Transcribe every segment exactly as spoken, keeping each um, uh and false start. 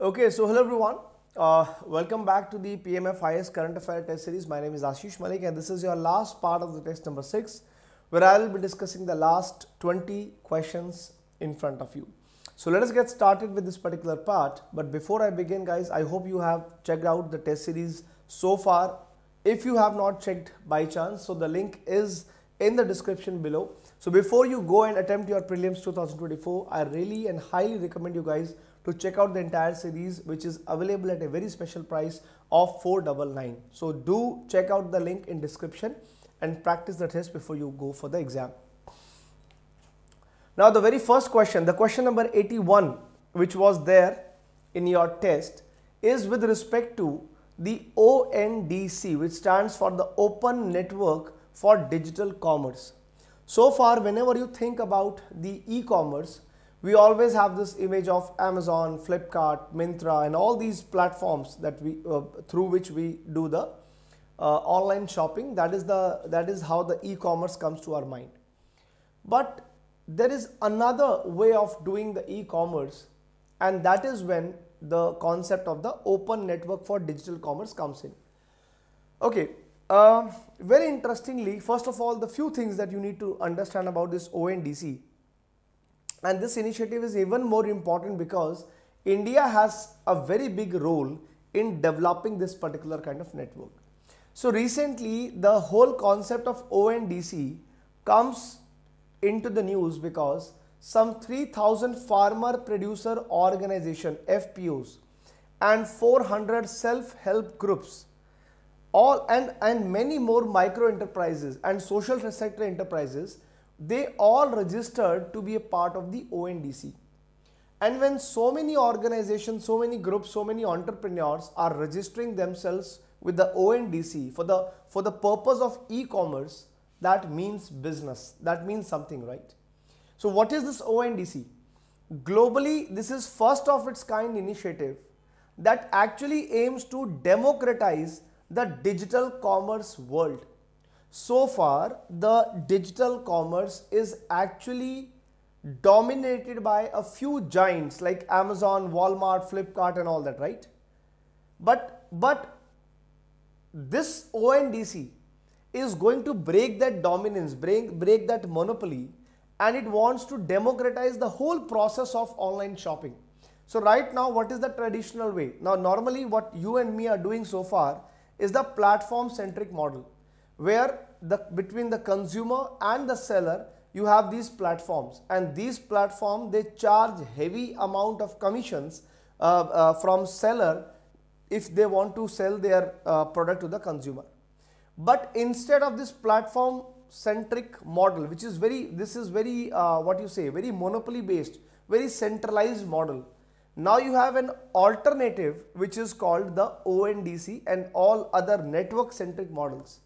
Okay, so hello everyone. Uh, welcome back to the P M F I S Current Affairs Test Series. My name is Ashish Malik and this is your last part of the test number six, where I will be discussing the last twenty questions in front of you. So let us get started with this particular part. But before I begin, guys, I hope you have checked out the test series so far. If you have not checked by chance, so the link is in the description below. So before you go and attempt your prelims two thousand twenty-four, I really and highly recommend you guys to check out the entire series, which is available at a very special price of four ninety-nine. So do check out the link in description and practice the test before you go for the exam. Now the very first question, the question number eighty-one, which was there in your test, is with respect to the O N D C, which stands for the Open Network for Digital Commerce. So far, whenever you think about the e-commerce, we always have this image of Amazon, Flipkart, Myntra and all these platforms that we uh, through which we do the uh, online shopping. That is the that is how the e-commerce comes to our mind. But there is another way of doing the e-commerce, and that is when the concept of the open network for digital commerce comes in. Okay. Uh, very interestingly, first of all, the few things that you need to understand about this O N D C, and this initiative is even more important because India has a very big role in developing this particular kind of network. So recently, the whole concept of O N D C comes into the news because some three thousand farmer producer organization F P Os and four hundred self-help groups all and, and many more micro enterprises and social sector enterprises, they all registered to be a part of the O N D C. And when so many organizations, so many groups, so many entrepreneurs are registering themselves with the O N D C for the, for the purpose of e-commerce, that means business, that means something, right? So what is this O N D C? Globally, this is first of its kind initiative that actually aims to democratize the digital commerce world. So far, the digital commerce is actually dominated by a few giants like Amazon, Walmart, Flipkart and all that, right? But, but this O N D C is going to break that dominance, break, break that monopoly, and it wants to democratize the whole process of online shopping. So right now, what is the traditional way? Now, normally what you and me are doing so far is the platform centric model, where the between the consumer and the seller you have these platforms, and these platforms they charge heavy amount of commissions uh, uh, from seller if they want to sell their uh, product to the consumer. But instead of this platform centric model, which is very this is very uh, what you say very monopoly based, very centralized model, now you have an alternative which is called the O N D C and all other network centric models.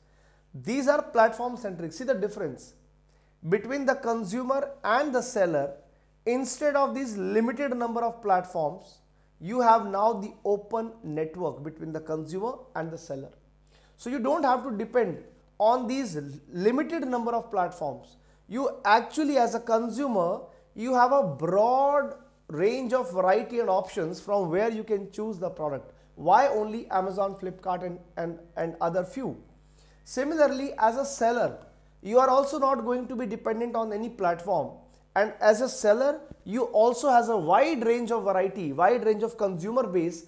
These are platform centric. See the difference between the consumer and the seller. Instead of these limited number of platforms, you have now the open network between the consumer and the seller. So you don't have to depend on these limited number of platforms. You actually, as a consumer, you have a broad range of variety and options from where you can choose the product. Why only Amazon, Flipkart and, and, and other few? Similarly, as a seller, you are also not going to be dependent on any platform, and as a seller, you also has a wide range of variety, wide range of consumer base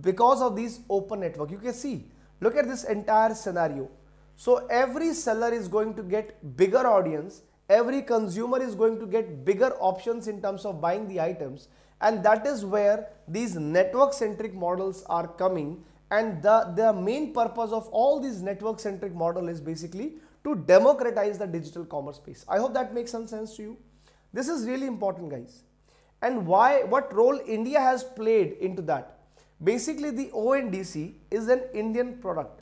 because of this open network. You can see, look at this entire scenario. So every seller is going to get bigger audience, every consumer is going to get bigger options in terms of buying the items, and that is where these network centric models are coming. And the, the main purpose of all these network centric model is basically to democratize the digital commerce space. I hope that makes some sense to you. This is really important, guys. And why, what role India has played into that? Basically, the O N D C is an Indian product.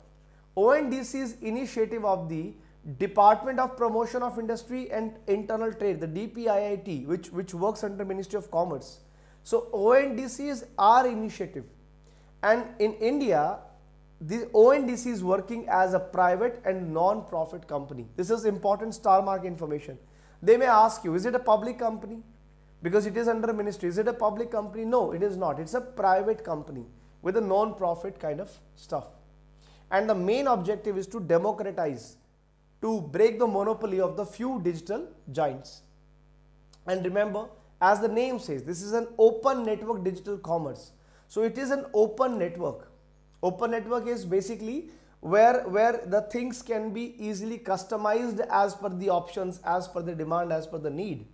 O N D C is initiative of the Department of Promotion of Industry and Internal Trade, the D P I I T, which, which works under Ministry of Commerce. So O N D C is our initiative. And in India, the O N D C is working as a private and non-profit company. This is important star mark information. They may ask you, is it a public company? because it is under ministry. Is it a public company? No, it is not. It's a private company with a non-profit kind of stuff. And the main objective is to democratize, to break the monopoly of the few digital giants. And remember, as the name says, this is an open network digital commerce. So it is an open network. Open network is basically where, where the things can be easily customized as per the options, as per the demand, as per the need.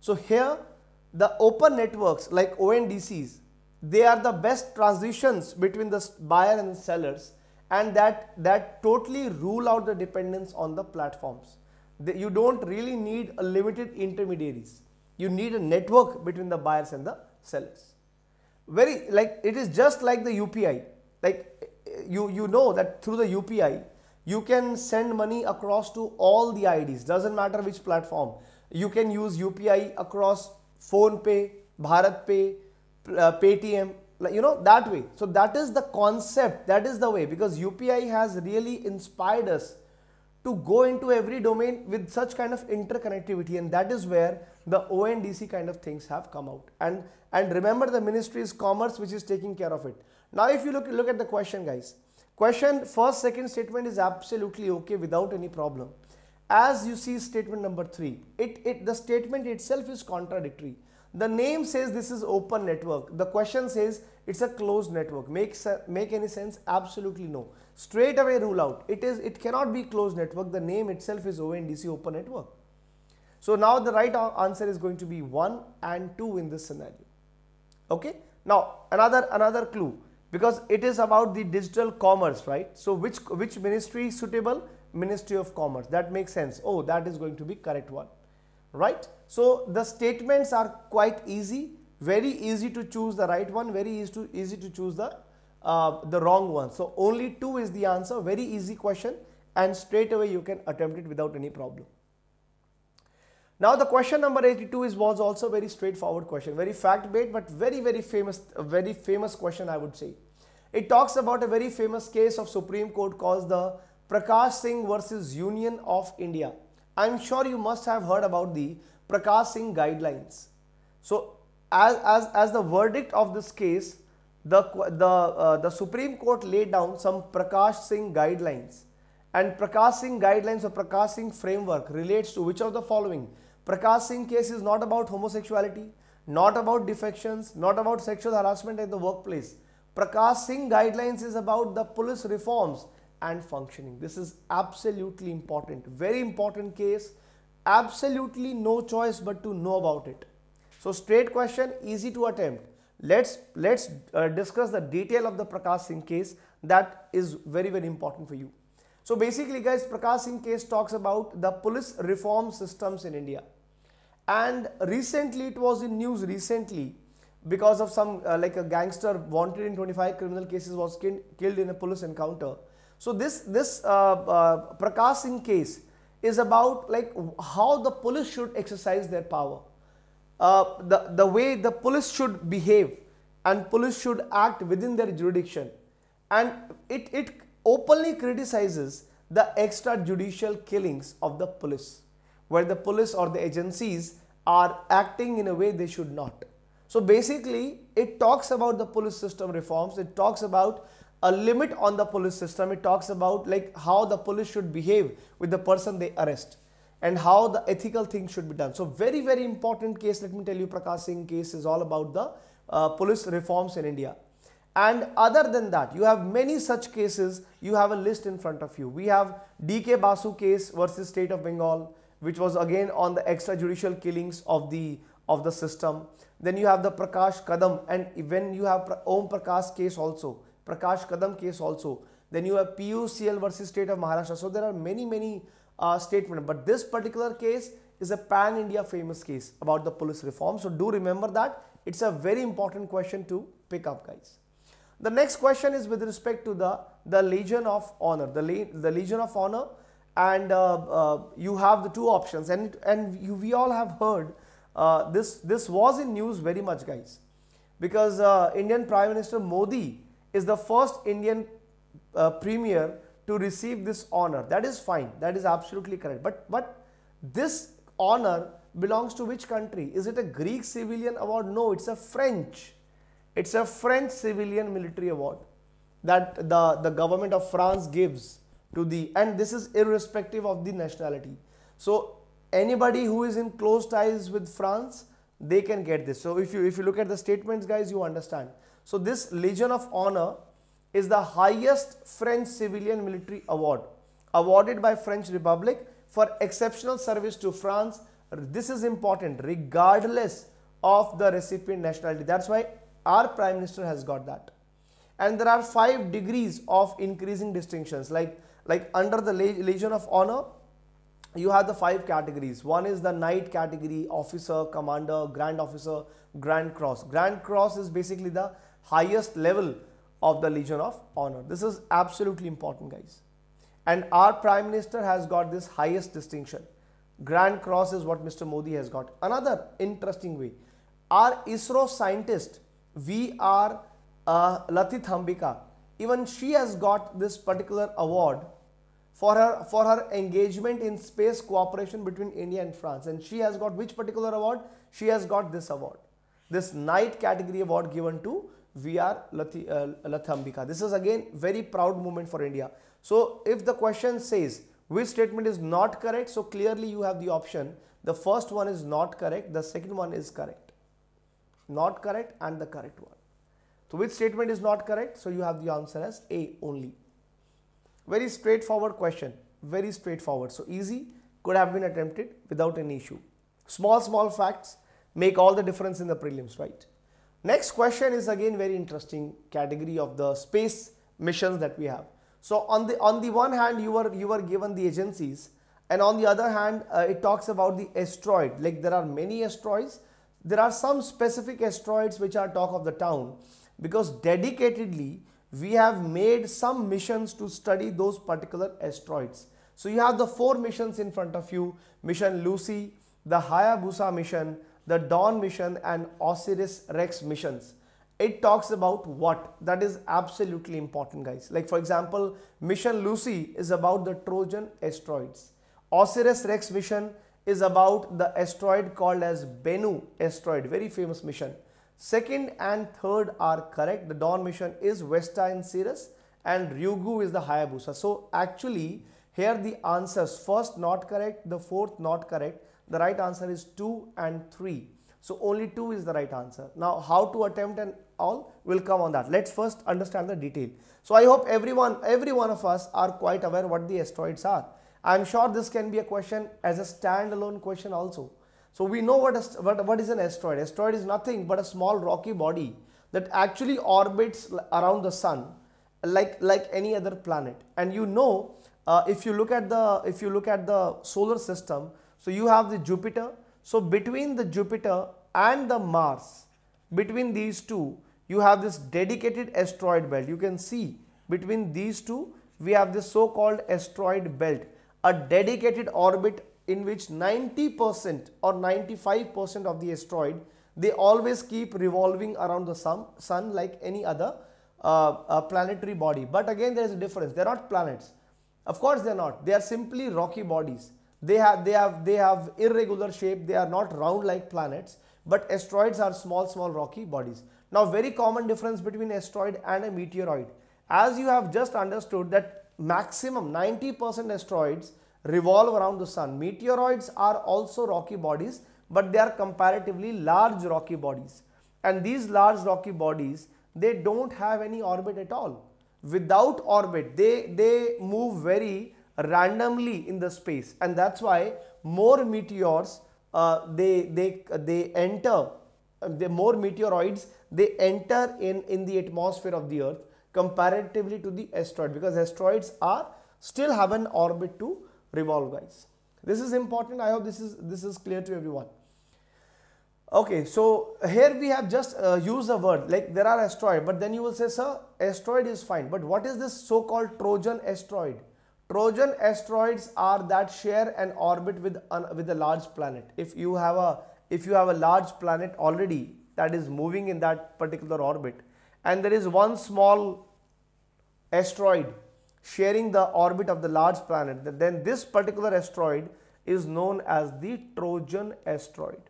So here, the open networks like O N D Cs, they are the best transitions between the buyer and the sellers, and that, that totally rule out the dependence on the platforms. The, you don't really need a limited intermediaries. You need a network between the buyers and the sellers. Very like it is just like the U P I. Like you, you know that through the U P I, you can send money across to all the I Ds, doesn't matter which platform. You can use U P I across PhonePe, BharatPe, uh, Paytm, like, you know, that way. So that is the concept, that is the way, because U P I has really inspired us to go into every domain with such kind of interconnectivity, and that is where the O N D C kind of things have come out. And, and remember, the ministry is commerce which is taking care of it. Now if you look, look at the question, guys, question first, second statement is absolutely okay without any problem. As you see statement number three, it, it the statement itself is contradictory. The name says this is open network. The question says it's a closed network. Makes a, make any sense? Absolutely no. Straight away rule out. It is. It cannot be closed network. The name itself is O N D C, open network. So now the right answer is going to be one and two in this scenario. Okay. Now another another clue, because it is about the digital commerce, right? So which which ministry is suitable? Ministry of Commerce. That makes sense. Oh, that is going to be correct one, right? So the statements are quite easy, very easy to choose the right one, very easy to easy to choose the uh, the wrong one. So only two is the answer. Very easy question, and straight away you can attempt it without any problem. Now the question number eighty-two is was also very straightforward question, very fact-based, but very very famous, a very famous question I would say. It talks about a very famous case of Supreme Court called the Prakash Singh versus Union of India. I'm sure you must have heard about the Prakash Singh guidelines. So as, as, as the verdict of this case, the, the, uh, the Supreme Court laid down some Prakash Singh guidelines, and Prakash Singh guidelines or Prakash Singh framework relates to which of the following? Prakash Singh case is not about homosexuality, not about defections, not about sexual harassment at the workplace. Prakash Singh guidelines is about the police reforms and functioning. This is absolutely important, very important case, absolutely no choice but to know about it. So straight question, easy to attempt. Let's let's uh, discuss the detail of the Prakash Singh case. That is very very important for you. So basically, guys, Prakash Singh case talks about the police reform systems in India, and recently it was in news recently because of some uh, like a gangster wanted in twenty-five criminal cases was kin- killed in a police encounter. So this, this uh, uh, Prakash Singh case is about like how the police should exercise their power, uh, the, the way the police should behave and police should act within their jurisdiction. And it, it openly criticizes the extrajudicial killings of the police, where the police or the agencies are acting in a way they should not. So basically, it talks about the police system reforms, it talks about a limit on the police system, it talks about like how the police should behave with the person they arrest and how the ethical thing should be done. So very very important case, let me tell you. Prakash Singh case is all about the uh, police reforms in India, and other than that you have many such cases. You have a list in front of you. We have D K Basu case versus State of Bengal, which was again on the extrajudicial killings of the of the system. Then you have the Prakash Kadam, and when you have Om Prakash case also, Prakash Kadam case also. Then you have P U C L versus State of Maharashtra. So there are many, many uh, statements. But this particular case is a pan-India famous case about the police reform. So do remember that. It's a very important question to pick up, guys. The next question is with respect to the, the Legion of Honor. The, Le the Legion of Honor, and uh, uh, you have the two options. And, and you, we all have heard uh, this, this was in news very much, guys. Because uh, Indian Prime Minister Modi is the first Indian uh, premier to receive this honor. That is fine, that is absolutely correct. But, but this honor belongs to which country? Is it a Greek civilian award? No, it's a French. It's a French civilian military award that the, the government of France gives to the, and this is irrespective of the nationality. So anybody who is in close ties with France, they can get this. So if you, if you look at the statements, guys, you understand. So this Legion of Honor is the highest French civilian military award awarded by French Republic for exceptional service to France. This is important regardless of the recipient nationality. That's why our Prime Minister has got that. And there are five degrees of increasing distinctions. Like, like under the Legion of Honor, you have the five categories. One is the Knight category, Officer, Commander, Grand Officer, Grand Cross. Grand Cross is basically the highest level of the Legion of Honor. This is absolutely important, guys. And our Prime Minister has got this highest distinction. Grand Cross is what Mister Modi has got. Another interesting way, our ISRO scientist, V R Uh, Latith Hambika, even she has got this particular award for her, for her engagement in space cooperation between India and France. And she has got which particular award? She has got this award, this Knight category award given to V R Lathi, uh, Latith Hambika. This is again very proud moment for India. So if the question says which statement is not correct, so clearly you have the option. The first one is not correct, the second one is correct. Not correct and the correct one. So which statement is not correct? So you have the answer as A only. Very straightforward question, very straightforward. So easy, could have been attempted without any issue. Small, small facts make all the difference in the prelims, right? Next question is again very interesting category of the space missions that we have. So on the, on the one hand, you were, you were given the agencies, and on the other hand, uh, it talks about the asteroid. Like there are many asteroids. There are some specific asteroids which are talk of the town, because dedicatedly we have made some missions to study those particular asteroids. So you have the four missions in front of you: Mission Lucy, the Hayabusa mission, the Dawn mission and Osiris Rex missions. It talks about what? That is absolutely important, guys. Like for example, Mission Lucy is about the Trojan asteroids. Osiris Rex mission is about the asteroid called as Bennu asteroid, very famous mission. Second and third are correct. The Dawn mission is Vesta and Ceres, and Ryugu is the Hayabusa. So actually here the answers, first not correct, the fourth not correct. The right answer is two and three. So only two is the right answer. Now how to attempt and all will come on that. Let's first understand the detail. So I hope everyone, every one of us are quite aware what the asteroids are. I'm sure this can be a question as a standalone question also. So we know what, a, what, what is an asteroid. Asteroid is nothing but a small rocky body that actually orbits around the sun like, like any other planet. And you know, uh, if you look at the, if you look at the solar system, so you have the Jupiter. So between the Jupiter and the Mars, between these two, you have this dedicated asteroid belt. You can see between these two, we have this so-called asteroid belt, a dedicated orbit in which ninety percent or ninety-five percent of the asteroid, they always keep revolving around the sun, sun like any other uh, uh, planetary body. But again, there is a difference. They are not planets. Of course, they are not. They are simply rocky bodies. They have, they have, they have irregular shape. They are not round like planets. But asteroids are small, small rocky bodies. Now, very common difference between asteroid and a meteoroid. As you have just understood that maximum ninety percent asteroids revolve around the sun. Meteoroids are also rocky bodies, but they are comparatively large rocky bodies. And these large rocky bodies, they don't have any orbit at all. Without orbit, they, they move very randomly in the space. And that's why more meteors, uh, they, they, they enter, the more meteoroids, they enter in, in the atmosphere of the Earth comparatively to the asteroid, because asteroids are still have an orbit to revolve, guys. This is important. I hope this is this is clear to everyone. Okay, so here we have just uh, used a word like there are asteroid, but then you will say, sir, asteroid is fine, but what is this so-called Trojan asteroid? Trojan asteroids are that share an orbit with an, with a large planet. If you have a if you have a large planet already that is moving in that particular orbit, and there is one small asteroid sharing the orbit of the large planet, then this particular asteroid is known as the Trojan asteroid.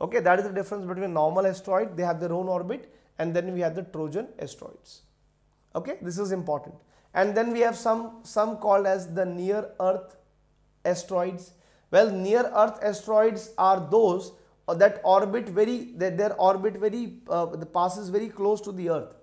Okay, that is the difference between normal asteroid, they have their own orbit, and then we have the Trojan asteroids. Okay, this is important. And then we have some, some called as the near Earth asteroids. Well, near Earth asteroids are those that orbit very, that their orbit very, uh, passes very close to the Earth.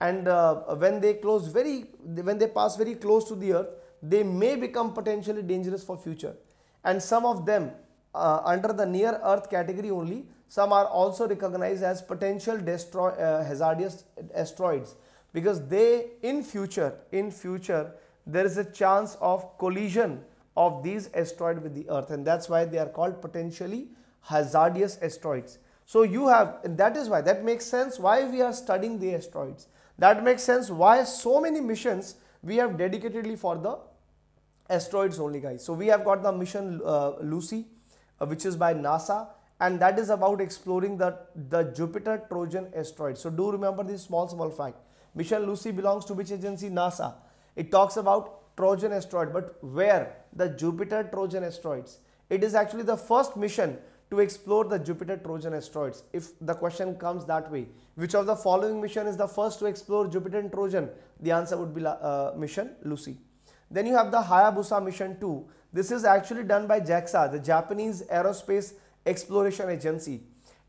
And uh, when they close very, when they pass very close to the Earth, they may become potentially dangerous for future. And some of them uh, under the near Earth category only, some are also recognized as potential destroy, uh, hazardous asteroids, because they in future, in future, there is a chance of collision of these asteroids with the Earth, and that's why they are called potentially hazardous asteroids. So you have, and that is why, that makes sense why we are studying the asteroids. That makes sense why so many missions we have dedicatedly for the asteroids only, guys. So we have got the mission uh, Lucy, uh, which is by NASA, and that is about exploring the, the Jupiter Trojan asteroid. So do remember this small, small fact. Mission Lucy belongs to which agency? NASA. It talks about Trojan asteroid, but where? The Jupiter Trojan asteroids. It is actually the first mission to explore the Jupiter Trojan asteroids, if the question comes that way. Which of the following mission is the first to explore Jupiter and Trojan? The answer would be uh, mission Lucy. Then you have the Hayabusa mission two. This is actually done by JAXA, the Japanese Aerospace Exploration Agency.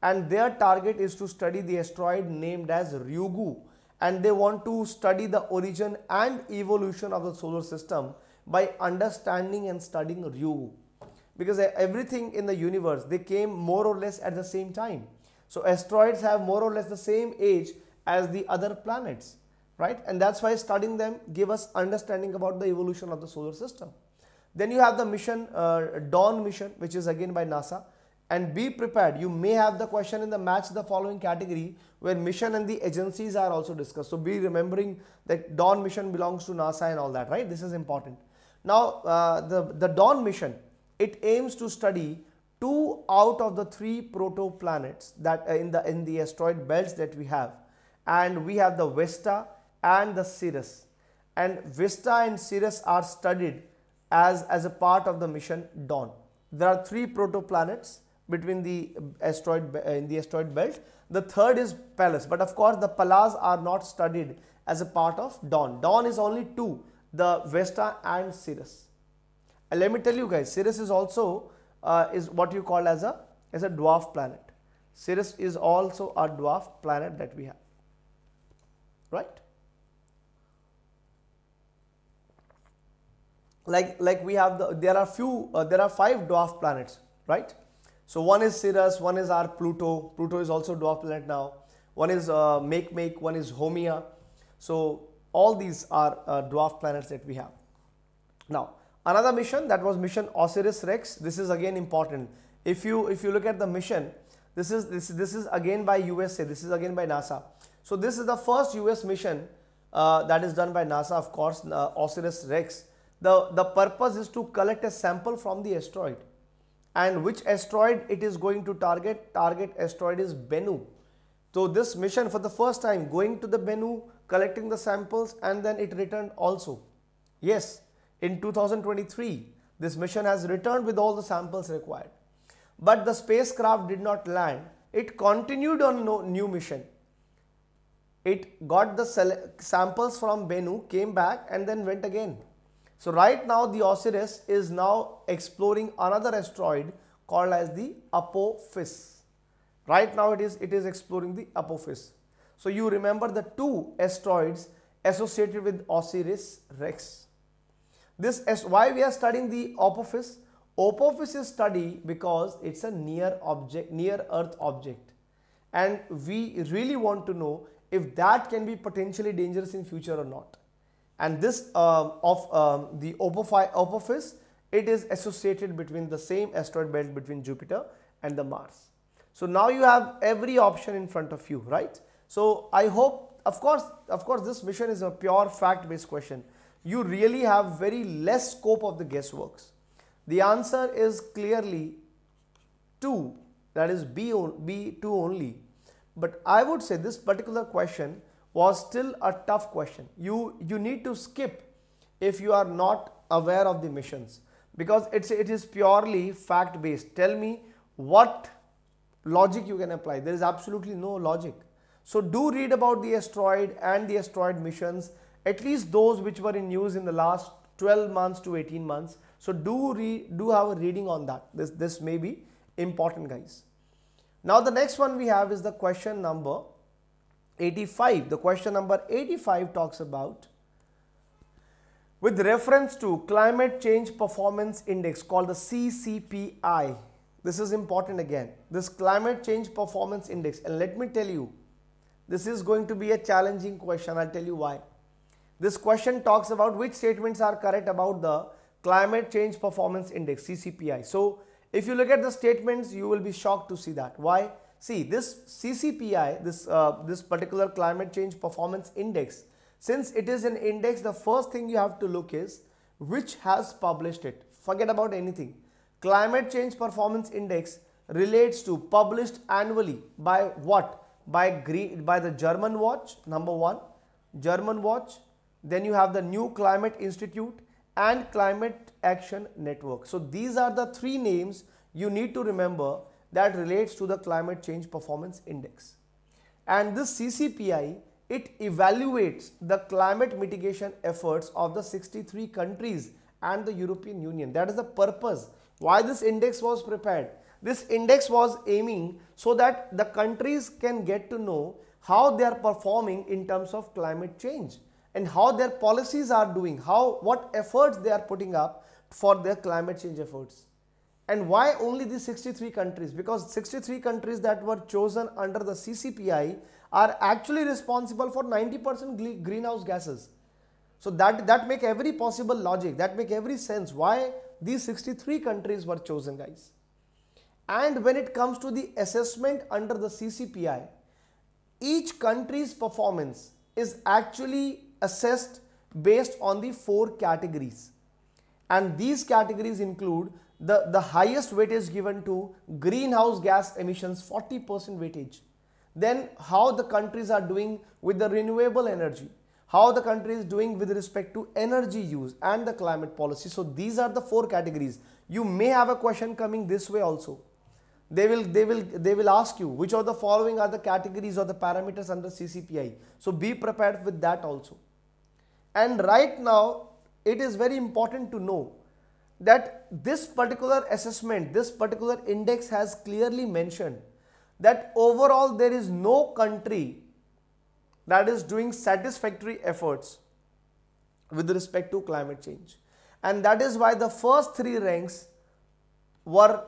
And their target is to study the asteroid named as Ryugu. And they want to study the origin and evolution of the solar system by understanding and studying Ryugu. Because everything in the universe, they came more or less at the same time. So asteroids have more or less the same age as the other planets, right? And that's why studying them give us understanding about the evolution of the solar system. Then you have the mission, uh, Dawn mission, which is again by NASA. And be prepared, you may have the question in the match the following category where mission and the agencies are also discussed. So be remembering that Dawn mission belongs to NASA and all that, right? This is important. Now, uh, the, the Dawn mission, it aims to study two out of the three protoplanets that uh, in the in the asteroid belts that we have, and we have the Vesta and the Ceres, and Vesta and Ceres are studied as as a part of the mission Dawn. There are three protoplanets between the asteroid uh, in the asteroid belt. The third is Pallas, but of course the Pallas are not studied as a part of Dawn. Dawn is only two, the Vesta and Ceres. Let me tell you guys, Ceres is also uh, is what you call as a as a dwarf planet. Ceres is also a dwarf planet that we have, right? Like like we have the there are few uh, there are five dwarf planets, right? So one is Ceres, one is our Pluto. Pluto is also dwarf planet now. One is uh, Make Make, one is Haumea. So all these are uh, dwarf planets that we have now. Another mission, that was mission Osiris Rex. This is again important. If you if you look at the mission, this is this this is again by U S A. This is again by NASA. So this is the first U S mission uh, that is done by NASA. Of course, uh, Osiris Rex. The the purpose is to collect a sample from the asteroid, and which asteroid it is going to target? Target asteroid is Bennu. So this mission for the first time going to the Bennu, collecting the samples, and then it returned also. Yes. In two thousand twenty-three, this mission has returned with all the samples required. But the spacecraft did not land. It continued on no new mission. It got the samples from Bennu, came back, and then went again. So right now the Osiris is now exploring another asteroid called as the Apophis. Right now it is, it is exploring the Apophis. So you remember the two asteroids associated with Osiris Rex. This is why we are studying the Apophis. Apophis is study because it's a near object, near Earth object, and we really want to know if that can be potentially dangerous in future or not. And this uh, of um, the Apophis, it is associated between the same asteroid belt between Jupiter and the Mars. So now you have every option in front of you, right? So I hope, of course, of course, this mission is a pure fact-based question. You really have very less scope of the guessworks. The answer is clearly two, that is B two only. But I would say this particular question was still a tough question. You, you need to skip if you are not aware of the missions. because it's, it is purely fact based. Tell me what logic you can apply. There is absolutely no logic. So do read about the asteroid and the asteroid missions, at least those which were in news in the last twelve months to eighteen months. So do read, do have a reading on that. This, this may be important, guys. Now the next one we have is the question number eighty-five. The question number eighty-five talks about with reference to Climate Change Performance Index called the C C P I. This is important again, this Climate Change Performance Index, and let me tell you, this is going to be a challenging question. I'll tell you why. This question talks about which statements are correct about the Climate Change Performance Index, C C P I. So if you look at the statements, you will be shocked to see that. Why? See, this C C P I, this, uh, this particular Climate Change Performance Index, since it is an index, the first thing you have to look is which has published it. Forget about anything. Climate Change Performance Index relates to published annually by what? By by the German Watch, number one, German Watch, then you have the New Climate Institute and Climate Action Network. So these are the three names you need to remember that relates to the Climate Change Performance Index. And this C C P I, it evaluates the climate mitigation efforts of the sixty-three countries and the European Union. That is the purpose. Why this index was prepared? This index was aiming so that the countries can get to know how they are performing in terms of climate change and how their policies are doing, how, what efforts they are putting up for their climate change efforts. And why only these sixty-three countries? Because sixty-three countries that were chosen under the C C P I are actually responsible for ninety percent greenhouse gases. So that, that make every possible logic, that make every sense. Why? These sixty-three countries were chosen, guys. And when it comes to the assessment under the C C P I, each country's performance is actually assessed based on the four categories. And these categories include the, the highest weightage given to greenhouse gas emissions, forty percent weightage. Then how the countries are doing with the renewable energy, how the country is doing with respect to energy use and the climate policy. So these are the four categories. You may have a question coming this way also. They will, they will, they will ask you which of the following are the categories or the parameters under C C P I. So be prepared with that also. And right now, it is very important to know that this particular assessment, this particular index has clearly mentioned that overall there is no country that is doing satisfactory efforts with respect to climate change. And that is why the first three ranks were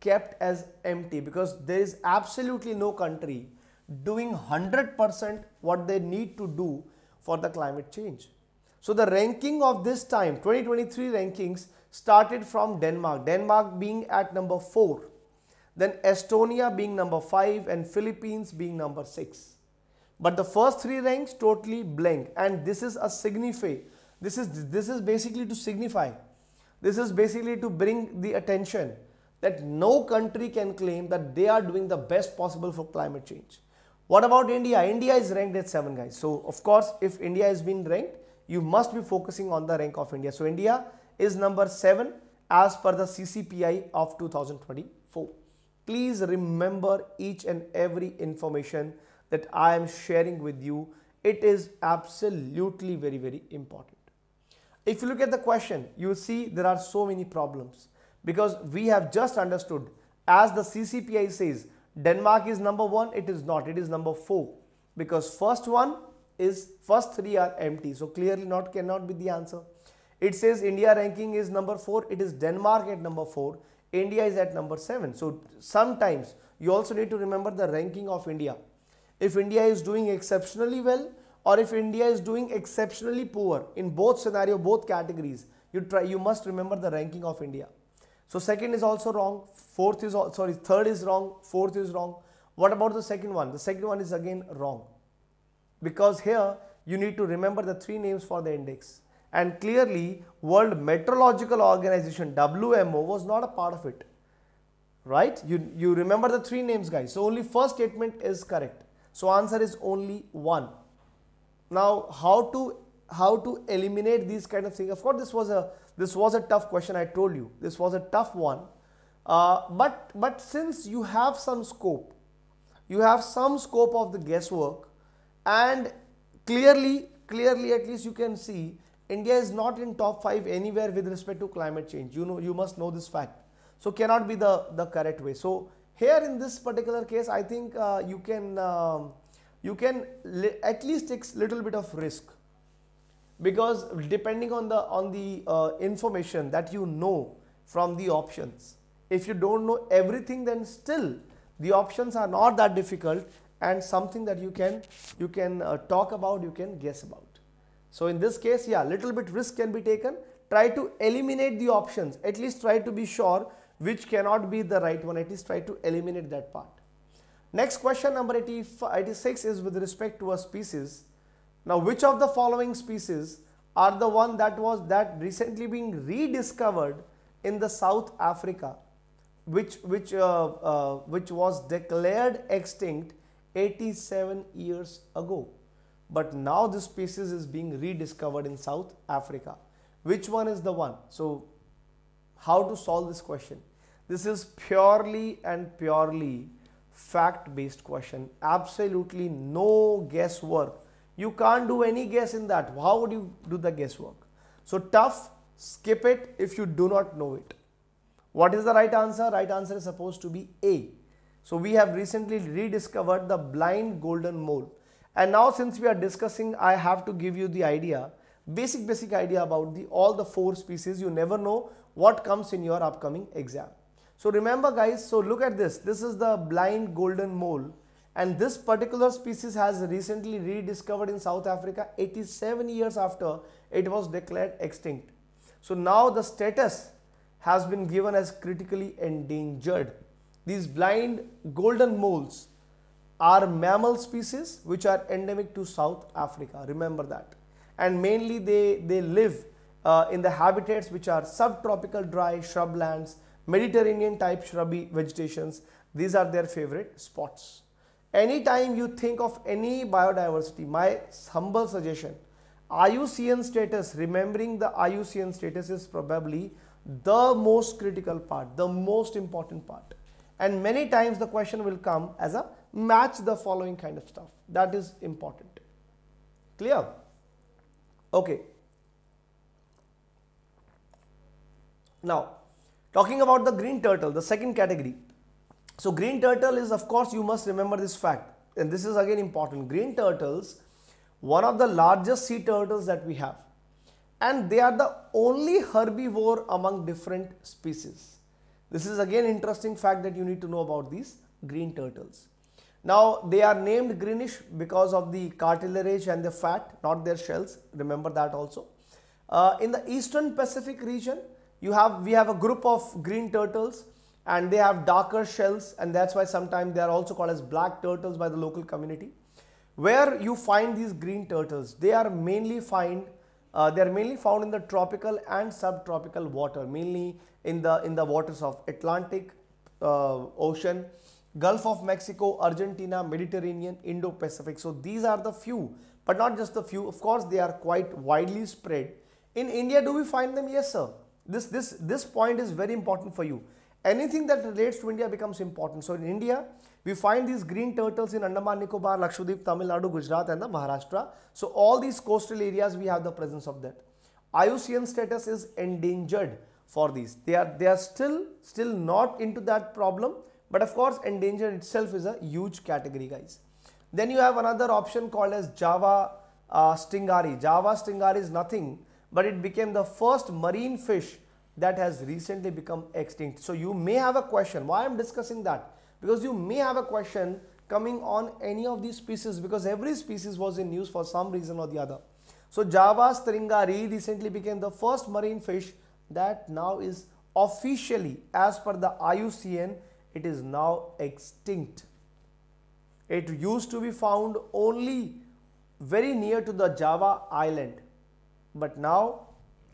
kept as empty, because there is absolutely no country doing one hundred percent what they need to do for the climate change. So the ranking of this time, twenty twenty-three rankings, started from Denmark, Denmark being at number four, then Estonia being number five and Philippines being number six. But the first three ranks totally blank, and this is a signify. This is, this is basically to signify. This is basically to bring the attention that no country can claim that they are doing the best possible for climate change. What about India? India is ranked at seven, guys. So of course, if India has been ranked, you must be focusing on the rank of India. So India is number seven as per the C C P I of two thousand twenty-four. Please remember each and every information that I am sharing with you. It is absolutely very, very important. If you look at the question, you will see there are so many problems, because we have just understood, as the C C P I says, Denmark is number one. It is not, it is number four, because first one is, first three are empty. So clearly not, cannot be the answer. It says India ranking is number four. It is Denmark at number four. India is at number seven. So sometimes you also need to remember the ranking of India. If India is doing exceptionally well or if India is doing exceptionally poor, in both scenario, both categories, you try, you must remember the ranking of India. So second is also wrong, fourth is, sorry, third is wrong, fourth is wrong. What about the second one? The second one is again wrong, because here you need to remember the three names for the index, and clearly World Meteorological Organization, W M O, was not a part of it, right? You, you remember the three names, guys. So only first statement is correct. So answer is only one. Now how to, how to eliminate these kind of things? Of course, this was a, This was a tough question, I told you. This was a tough one. Uh, but, but since you have some scope, you have some scope of the guesswork, and clearly, clearly at least you can see India is not in top five anywhere with respect to climate change. You know, you must know this fact. So cannot be the, the correct way. So here in this particular case, I think uh, you can, um, you can li at least take little bit of risk, because depending on the, on the uh, information that you know from the options, if you don't know everything, then still the options are not that difficult and something that you can, you can uh, talk about, you can guess about. So in this case, yeah, little bit risk can be taken. Try to eliminate the options, at least try to be sure which cannot be the right one, at least try to eliminate that part. Next question number eighty-six is with respect to a species. Now, which of the following species are the one that was that recently being rediscovered in the South Africa, which, which, uh, uh, which was declared extinct eighty-seven years ago, but now this species is being rediscovered in South Africa? Which one is the one? So how to solve this question? This is purely and purely fact-based question. Absolutely no guesswork. You can't do any guess in that. How would you do the guesswork? So tough, skip it if you do not know it. What is the right answer? Right answer is supposed to be A. So we have recently rediscovered the blind golden mole. And now since we are discussing, I have to give you the idea, basic, basic idea about the all the four species. You never know what comes in your upcoming exam. So remember guys, so look at this. This is the blind golden mole. And this particular species has recently rediscovered in South Africa eighty-seven years after it was declared extinct. So now the status has been given as critically endangered. These blind golden moles are mammal species which are endemic to South Africa. Remember that. And mainly they, they live uh, in the habitats which are subtropical dry shrublands, Mediterranean type shrubby vegetations. These are their favorite spots. Anytime you think of any biodiversity, my humble suggestion, I U C N status, remembering the I U C N status is probably the most critical part, the most important part. And many times the question will come as a match the following kind of stuff. That is important. Clear? Okay. Now, talking about the green turtle, the second category. So green turtle is, of course, you must remember this fact, and this is again important. Green turtles, one of the largest sea turtles that we have, and they are the only herbivore among different species. This is again interesting fact that you need to know about these green turtles. Now they are named greenish because of the cartilage and the fat, not their shells. Remember that also. Uh, in the Eastern Pacific region, you have we have a group of green turtles. And they have darker shells, and that's why sometimes they are also called as black turtles by the local community. Where you find these green turtles, they are mainly find uh, they are mainly found in the tropical and subtropical water, mainly in the in the waters of Atlantic uh, Ocean, Gulf of Mexico, Argentina, Mediterranean, Indo-Pacific. So these are the few, but not just the few. Of course, they are quite widely spread. In India, do we find them? Yes, sir. This this this point is very important for you. Anything that relates to India becomes important. So in India, we find these green turtles in Andaman, Nicobar, Lakshadweep, Tamil Nadu, Gujarat and the Maharashtra. So all these coastal areas, we have the presence of that. I U C N status is endangered for these. They are, they are still, still not into that problem. But of course, endangered itself is a huge category, guys. Then you have another option called as Java uh, Stingari. Java Stingari is nothing, but it became the first marine fish that has recently become extinct. So you may have a question. Why I'm discussing that? Because you may have a question coming on any of these species, because every species was in news for some reason or the other. So Java Stingari recently became the first marine fish that now is officially, as per the I U C N, it is now extinct. It used to be found only very near to the Java island, but now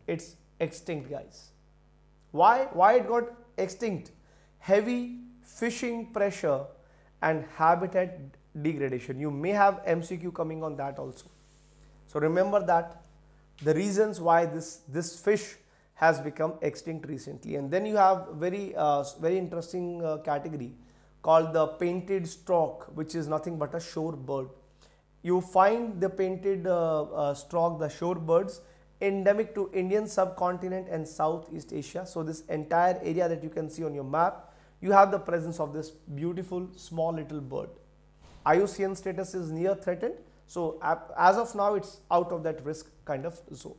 it's extinct, guys. Why? Why it got extinct? Heavy fishing pressure and habitat degradation. You may have M C Q coming on that also. So remember that the reasons why this, this fish has become extinct recently. And then you have very uh, very interesting uh, category called the painted stork, which is nothing but a shore bird. You find the painted uh, uh, stork, the shore birds, endemic to Indian subcontinent and Southeast Asia. So this entire area that you can see on your map, you have the presence of this beautiful small little bird. I U C N status is near threatened. So as of now, it's out of that risk kind of zone.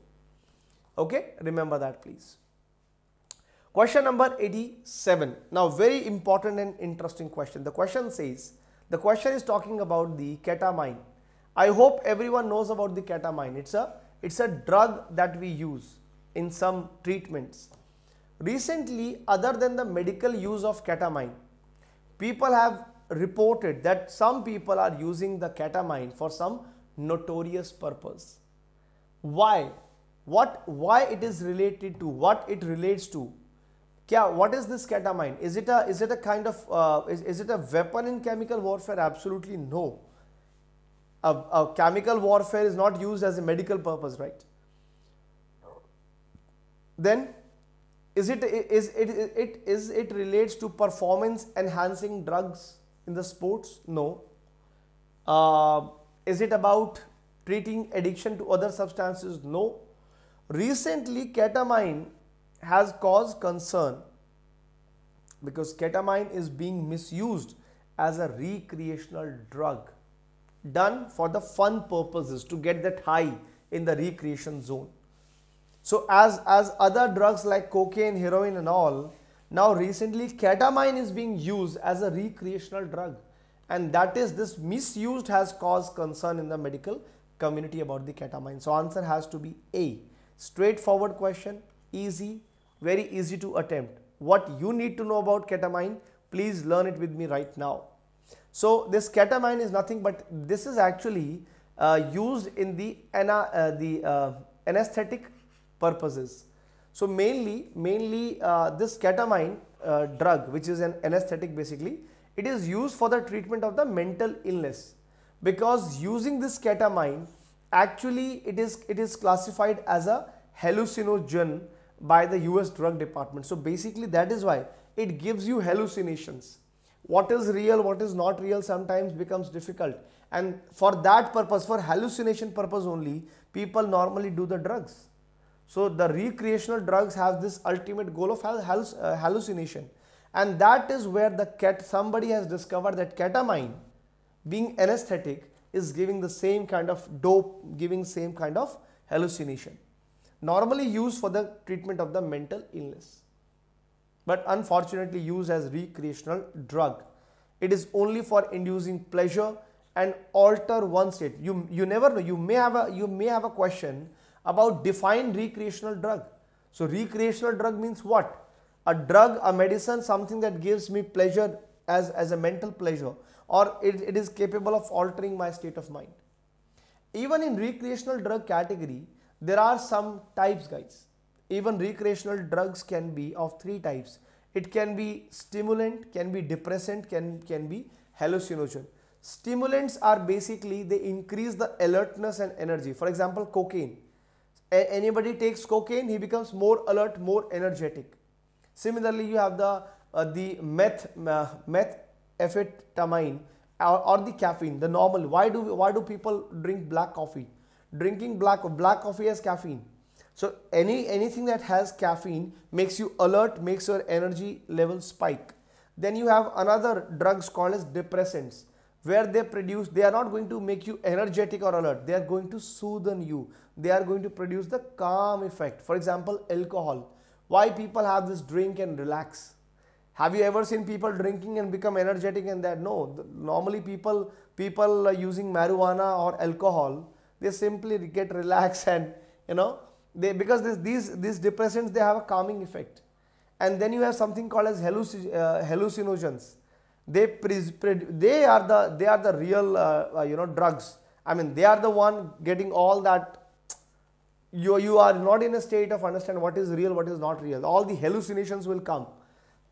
Okay, remember that please. Question number eighty-seven. Now, very important and interesting question. The question says, the question is talking about the ketamine. I hope everyone knows about the ketamine. It's a, it's a drug that we use in some treatments. Recently, other than the medical use of ketamine, people have reported that some people are using the ketamine for some notorious purpose. Why? What, why it is related to, what it relates to? Kya, what is this ketamine? Is it a, is it a kind of, uh, is, is it a weapon in chemical warfare? Absolutely no. A, a chemical warfare is not used as a medical purpose, right? Then is it, is it, it, is it relates to performance enhancing drugs in the sports? No. Uh, is it about treating addiction to other substances? No. Recently, ketamine has caused concern because ketamine is being misused as a recreational drug, done for the fun purposes to get that high in the recreation zone. So as, as other drugs like cocaine, heroin and all, now recently ketamine is being used as a recreational drug, and that is, this misused has caused concern in the medical community about the ketamine. So answer has to be A. Straightforward question, easy, very easy to attempt. What you need to know about ketamine, please learn it with me right now. So this ketamine is nothing but, this is actually uh, used in the, ana, uh, the uh, anesthetic purposes. So mainly, mainly uh, this ketamine uh, drug, which is an anesthetic basically, it is used for the treatment of the mental illness, because using this ketamine, actually it is, it is classified as a hallucinogen by the U S Drug Department. So basically that is why it gives you hallucinations. What is real, what is not real sometimes becomes difficult, and for that purpose, for hallucination purpose only, people normally do the drugs. So the recreational drugs have this ultimate goal of hallucination, and that is where the ket somebody has discovered that ketamine, being anesthetic, is giving the same kind of dope, giving same kind of hallucination, normally used for the treatment of the mental illness, but unfortunately used as recreational drug. It is only for inducing pleasure and alter one state. You, you never know, you may have a, you may have a question about define recreational drug. So recreational drug means what? A drug, a medicine, something that gives me pleasure as, as a mental pleasure, or it, it is capable of altering my state of mind. Even in recreational drug category, there are some types, guys. Even recreational drugs can be of three types. It can be stimulant, can be depressant, can, can be hallucinogen. Stimulants are basically, they increase the alertness and energy. For example, cocaine. A- anybody takes cocaine, he becomes more alert, more energetic. Similarly, you have the, uh, the meth, uh, methamphetamine or, or the caffeine, the normal. Why do, why do people drink black coffee? Drinking black, black coffee has caffeine. So any, anything that has caffeine makes you alert, makes your energy level spike. Then you have another drugs called as depressants, where they produce, they are not going to make you energetic or alert. They are going to soothe you. They are going to produce the calm effect. For example, alcohol. Why people have this drink and relax? Have you ever seen people drinking and become energetic and that? No, normally people, people are using marijuana or alcohol, they simply get relaxed, and you know, they, because this, these, these depressants, they have a calming effect. And then you have something called as halluc uh, hallucinogens. They, they, are the, they are the real uh, uh, you know, drugs. I mean, they are the one getting all that. You, you are not in a state of understand what is real, what is not real. All the hallucinations will come.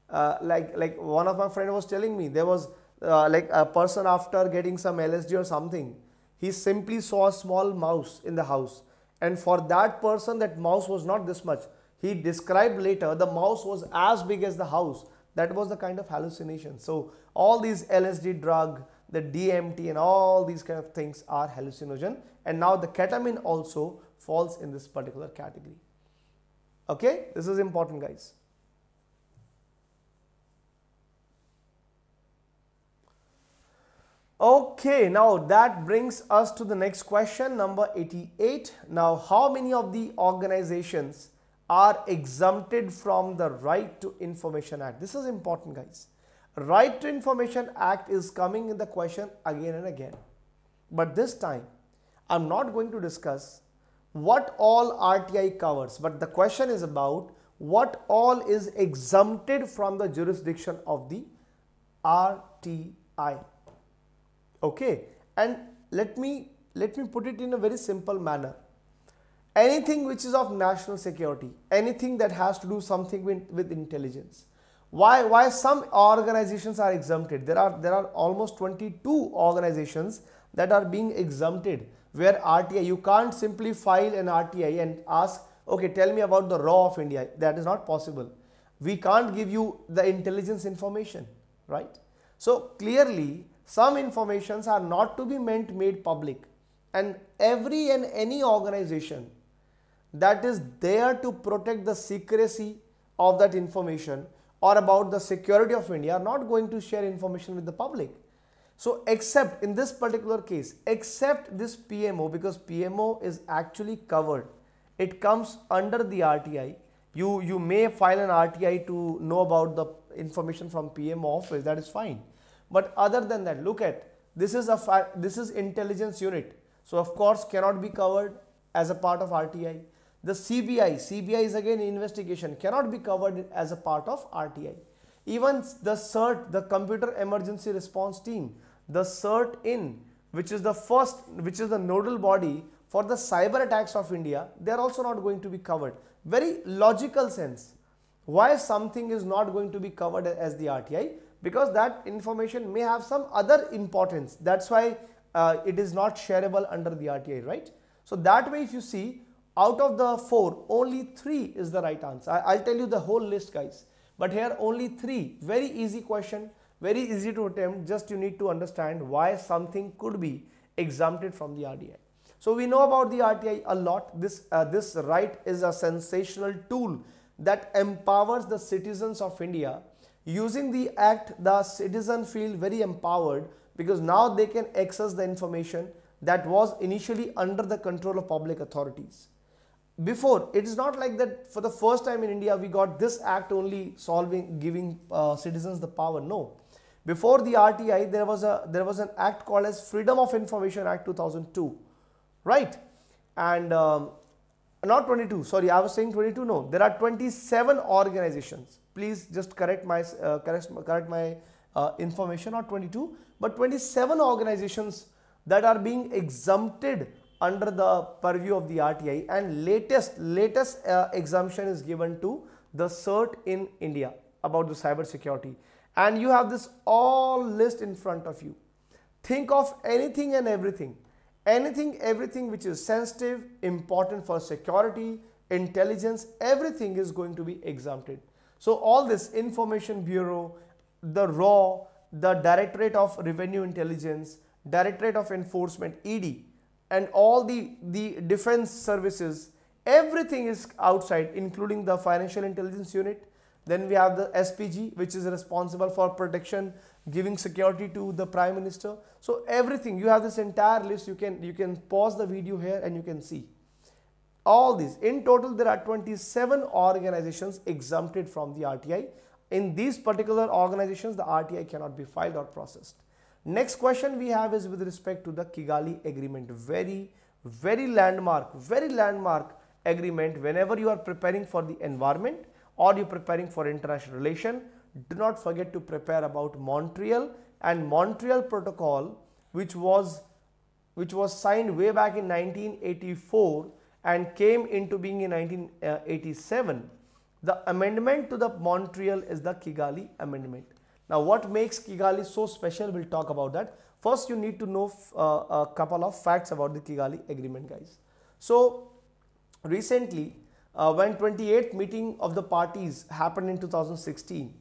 Uh, like, like one of my friend was telling me, there was uh, like a person after getting some L S D or something, he simply saw a small mouse in the house. And for that person, that mouse was not this much. he described later, the mouse was as big as the house. That was the kind of hallucination. So all these L S D drug, the D M T and all these kind of things are hallucinogen. And now the ketamine also falls in this particular category. Okay, this is important, guys. Okay, now that brings us to the next question, number eighty-eight. Now, how many of the organizations are exempted from the Right to Information Act? This is important, guys. Right to Information Act is coming in the question again and again. But this time, I'm not going to discuss what all R T I covers, but the question is about what all is exempted from the jurisdiction of the R T I. Okay, and let me let me put it in a very simple manner. Anything which is of national security, anything that has to do something with, with intelligence. Why why some organizations are exempted? There are there are almost twenty-two organizations that are being exempted, where R T I, you can't simply file an R T I and ask, okay, tell me about the law of India. That is not possible. We can't give you the intelligence information, right? So clearly, some informations are not to be meant made public, and every and any organization that is there to protect the secrecy of that information or about the security of India are not going to share information with the public. So except in this particular case, except this P M O, because P M O is actually covered, it comes under the R T I. You, you may file an R T I to know about the information from P M O office, that is fine. But other than that, look at, this is a this is intelligence unit. So of course cannot be covered as a part of R T I. The C B I, C B I is again investigation, cannot be covered as a part of R T I. Even the CERT, the Computer Emergency Response Team, the CERT-IN, which is the first, which is the nodal body for the cyber attacks of India, they are also not going to be covered. Very logical sense. Why something is not going to be covered as the R T I? Because that information may have some other importance. That's why uh, it is not shareable under the R T I, right? So that way, if you see, out of the four, only three is the right answer. I, I'll tell you the whole list, guys. But here only three, very easy question, very easy to attempt. Just you need to understand why something could be exempted from the R T I. So we know about the R T I a lot. This, uh, this right is a sensational tool that empowers the citizens of India. Using the act, the citizen feel very empowered because now they can access the information that was initially under the control of public authorities. Before, it is not like that for the first time in India we got this act only solving, giving uh, citizens the power. No. Before the R T I, there was a there was an act called as Freedom of Information Act two thousand two, right? And um, not twenty-two, sorry, I was saying twenty-two, no. There are twenty-seven organizations. Please just correct my uh, correct, correct my uh, information, not twenty-two, but twenty-seven organizations that are being exempted under the purview of the R T I, and latest latest uh, exemption is given to the CERT in India about the cyber security. And you have this all list in front of you. Think of anything and everything, anything everything which is sensitive, important for security, intelligence, everything is going to be exempted. So all this Information Bureau, the RAW, the Directorate of Revenue Intelligence, Directorate of Enforcement, E D, and all the, the defense services, everything is outside, including the Financial Intelligence Unit. Then we have the S P G, which is responsible for protection, giving security to the Prime Minister. So everything, you have this entire list, you can, you can pause the video here and you can see. All these, in total there are twenty-seven organizations exempted from the R T I. In these particular organizations, the R T I cannot be filed or processed. Next question we have is with respect to the Kigali Agreement. Very, very landmark, very landmark agreement. Whenever you are preparing for the environment or you are preparing for international relation, do not forget to prepare about Montreal and Montreal Protocol, which was, which was signed way back in nineteen eighty-four. And came into being in nineteen eighty-seven. The amendment to the Montreal is the Kigali Amendment. Now what makes Kigali so special, we'll talk about that. First you need to know uh, a couple of facts about the Kigali Agreement, guys. So recently uh, when twenty-eighth meeting of the parties happened in two thousand sixteen,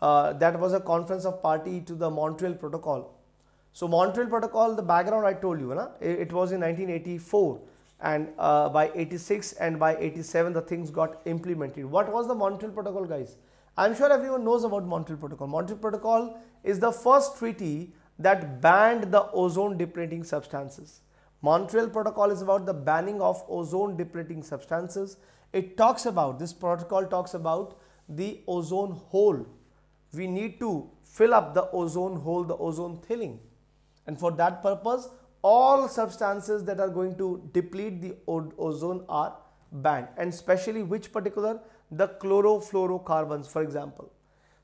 uh, that was a conference of party to the Montreal Protocol. So Montreal Protocol, the background I told you, na, it, it was in nineteen eighty-four, and uh, by eighty-six and by eighty-seven the things got implemented. What was the Montreal Protocol, guys? I am sure everyone knows about Montreal Protocol. Montreal Protocol is the first treaty that banned the ozone depleting substances. Montreal Protocol is about the banning of ozone depleting substances. It talks about, this protocol talks about the ozone hole. We need to fill up the ozone hole, the ozone thinning. And for that purpose, all substances that are going to deplete the ozone are banned, and especially which particular? The chlorofluorocarbons, for example.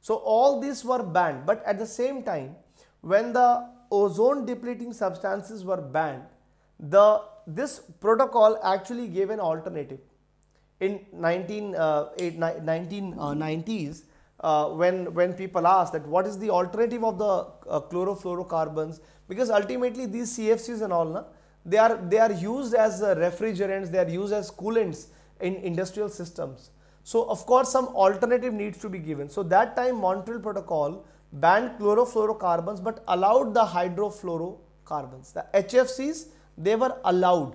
So all these were banned, but at the same time, when the ozone depleting substances were banned, the this protocol actually gave an alternative. In nineteen nineties, uh, when when people asked that what is the alternative of the uh, chlorofluorocarbons, because ultimately these C F Cs and all, na, they are they are used as uh, refrigerants, they are used as coolants in industrial systems. So of course some alternative needs to be given. So that time Montreal Protocol banned chlorofluorocarbons but allowed the hydrofluorocarbons. The H F Cs, they were allowed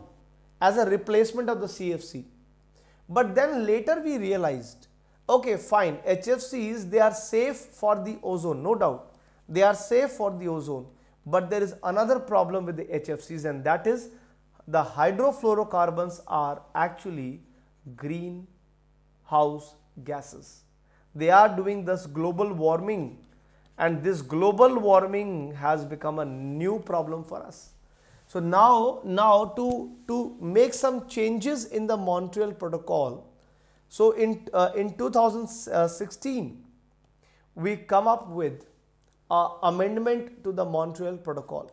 as a replacement of the C F C. But then later we realized, okay fine, H F Cs, they are safe for the ozone, no doubt. They are safe for the ozone. But there is another problem with the H F Cs, and that is the hydrofluorocarbons are actually green house gases. They are doing this global warming, and this global warming has become a new problem for us. So now, now to, to make some changes in the Montreal Protocol, so in, uh, in two thousand sixteen, we come up with an amendment to the Montreal Protocol,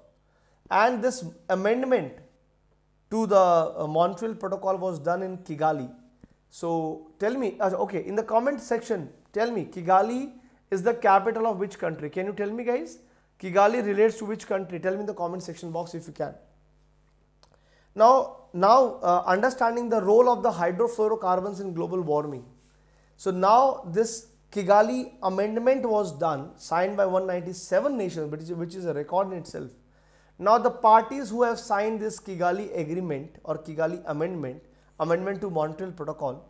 and this amendment to the uh, Montreal Protocol was done in Kigali. So tell me, okay, in the comment section, tell me, Kigali is the capital of which country? Can you tell me, guys? Kigali relates to which country? Tell me in the comment section box if you can. Now, now uh, understanding the role of the hydrofluorocarbons in global warming. So now this Kigali Amendment was done, signed by one hundred ninety-seven nations, which is, which is a record in itself. Now the parties who have signed this Kigali Agreement or Kigali Amendment, Amendment to Montreal Protocol.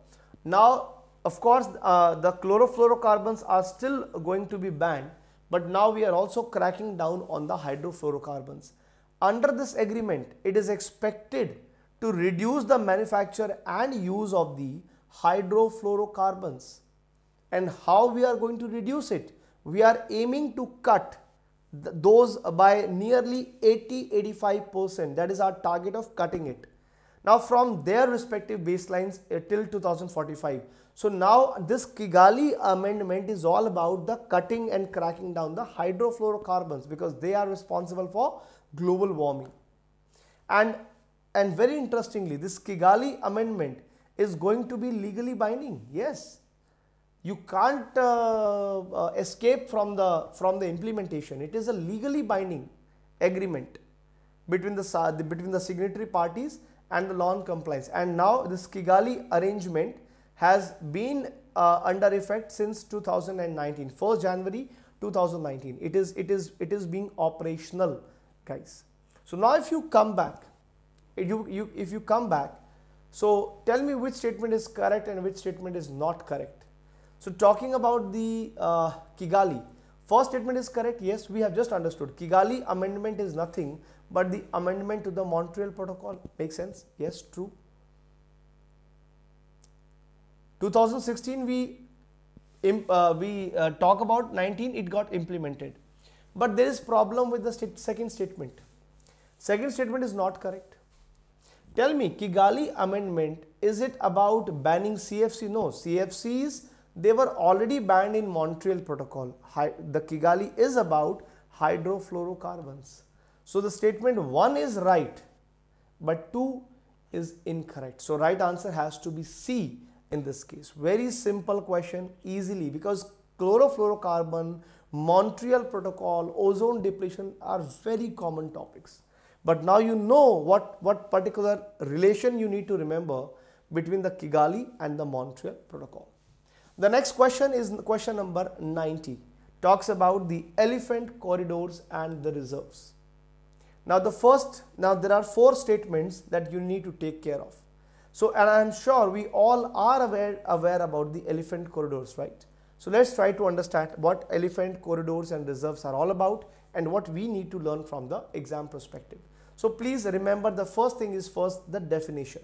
Now, of course, uh, the chlorofluorocarbons are still going to be banned, but now we are also cracking down on the hydrofluorocarbons. Under this agreement, it is expected to reduce the manufacture and use of the hydrofluorocarbons. And how we are going to reduce it? We are aiming to cut th- those by nearly eighty to eighty-five percent. That is our target of cutting it. Now from their respective baselines uh, till two thousand forty-five. So now this Kigali Amendment is all about the cutting and cracking down the hydrofluorocarbons, because they are responsible for global warming. And, and very interestingly, this Kigali Amendment is going to be legally binding. Yes, you can't uh, uh, escape from the, from the implementation. It is a legally binding agreement between the, between the signatory parties and the law on compliance. And now this Kigali arrangement has been uh, under effect since two thousand nineteen, first January two thousand nineteen. It is, it is, it is being operational, guys. So now if you come back, if you, you, if you come back, so tell me which statement is correct and which statement is not correct. So talking about the uh, Kigali, first statement is correct. Yes, we have just understood. Kigali Amendment is nothing but the amendment to the Montreal Protocol. Makes sense? Yes, true. twenty sixteen we, uh, we uh, talk about, nineteen it got implemented. But there is problem with the st second statement. Second statement is not correct. Tell me, Kigali Amendment, is it about banning C F C? No, C F Cs, they were already banned in Montreal Protocol. Hi the Kigali is about hydrofluorocarbons. So the statement one is right, but two is incorrect. So right answer has to be C in this case. Very simple question, easily, because chlorofluorocarbon, Montreal Protocol, ozone depletion are very common topics. But now you know what, what particular relation you need to remember between the Kigali and the Montreal Protocol. The next question is question number ninety. Talks about the elephant corridors and the reserves. Now the first, now there are four statements that you need to take care of. So, and I am sure we all are aware, aware about the elephant corridors, right? So let's try to understand what elephant corridors and reserves are all about and what we need to learn from the exam perspective. So please remember, the first thing is first the definition.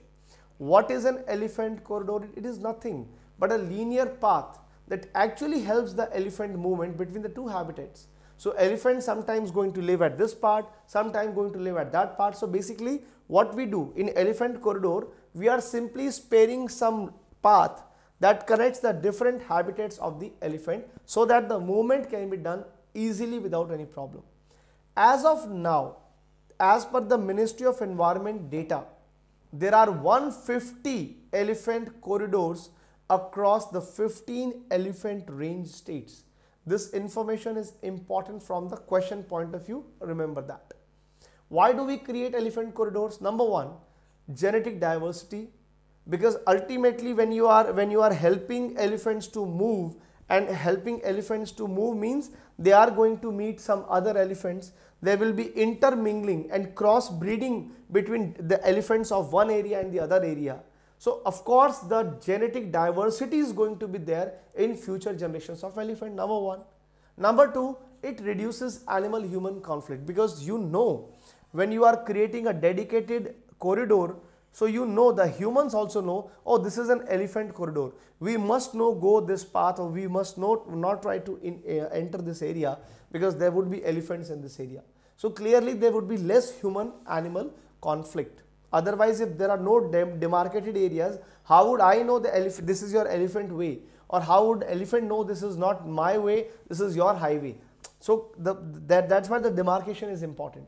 What is an elephant corridor? It is nothing but a linear path that actually helps the elephant movement between the two habitats. So elephants sometimes going to live at this part, sometimes going to live at that part. So basically what we do in elephant corridor, we are simply sparing some path that connects the different habitats of the elephant so that the movement can be done easily without any problem. As of now, as per the Ministry of Environment data, there are one hundred fifty elephant corridors across the fifteen elephant range states. This information is important from the question point of view. Remember that. Why do we create elephant corridors? Number one, genetic diversity, because ultimately when you are when you are helping elephants to move, and helping elephants to move means they are going to meet some other elephants. There will be intermingling and cross breeding between the elephants of one area and the other area. So of course the genetic diversity is going to be there in future generations of elephant, number one. Number two, it reduces animal human conflict, because you know when you are creating a dedicated corridor, so you know the humans also know, oh, this is an elephant corridor. We must no go this path, or we must not, not try to in, uh, enter this area because there would be elephants in this area. So clearly there would be less human animal conflict. Otherwise, if there are no dem demarcated areas, how would I know the elephant, this is your elephant way? Or how would elephant know this is not my way, this is your highway? So the, that, that's why the demarcation is important.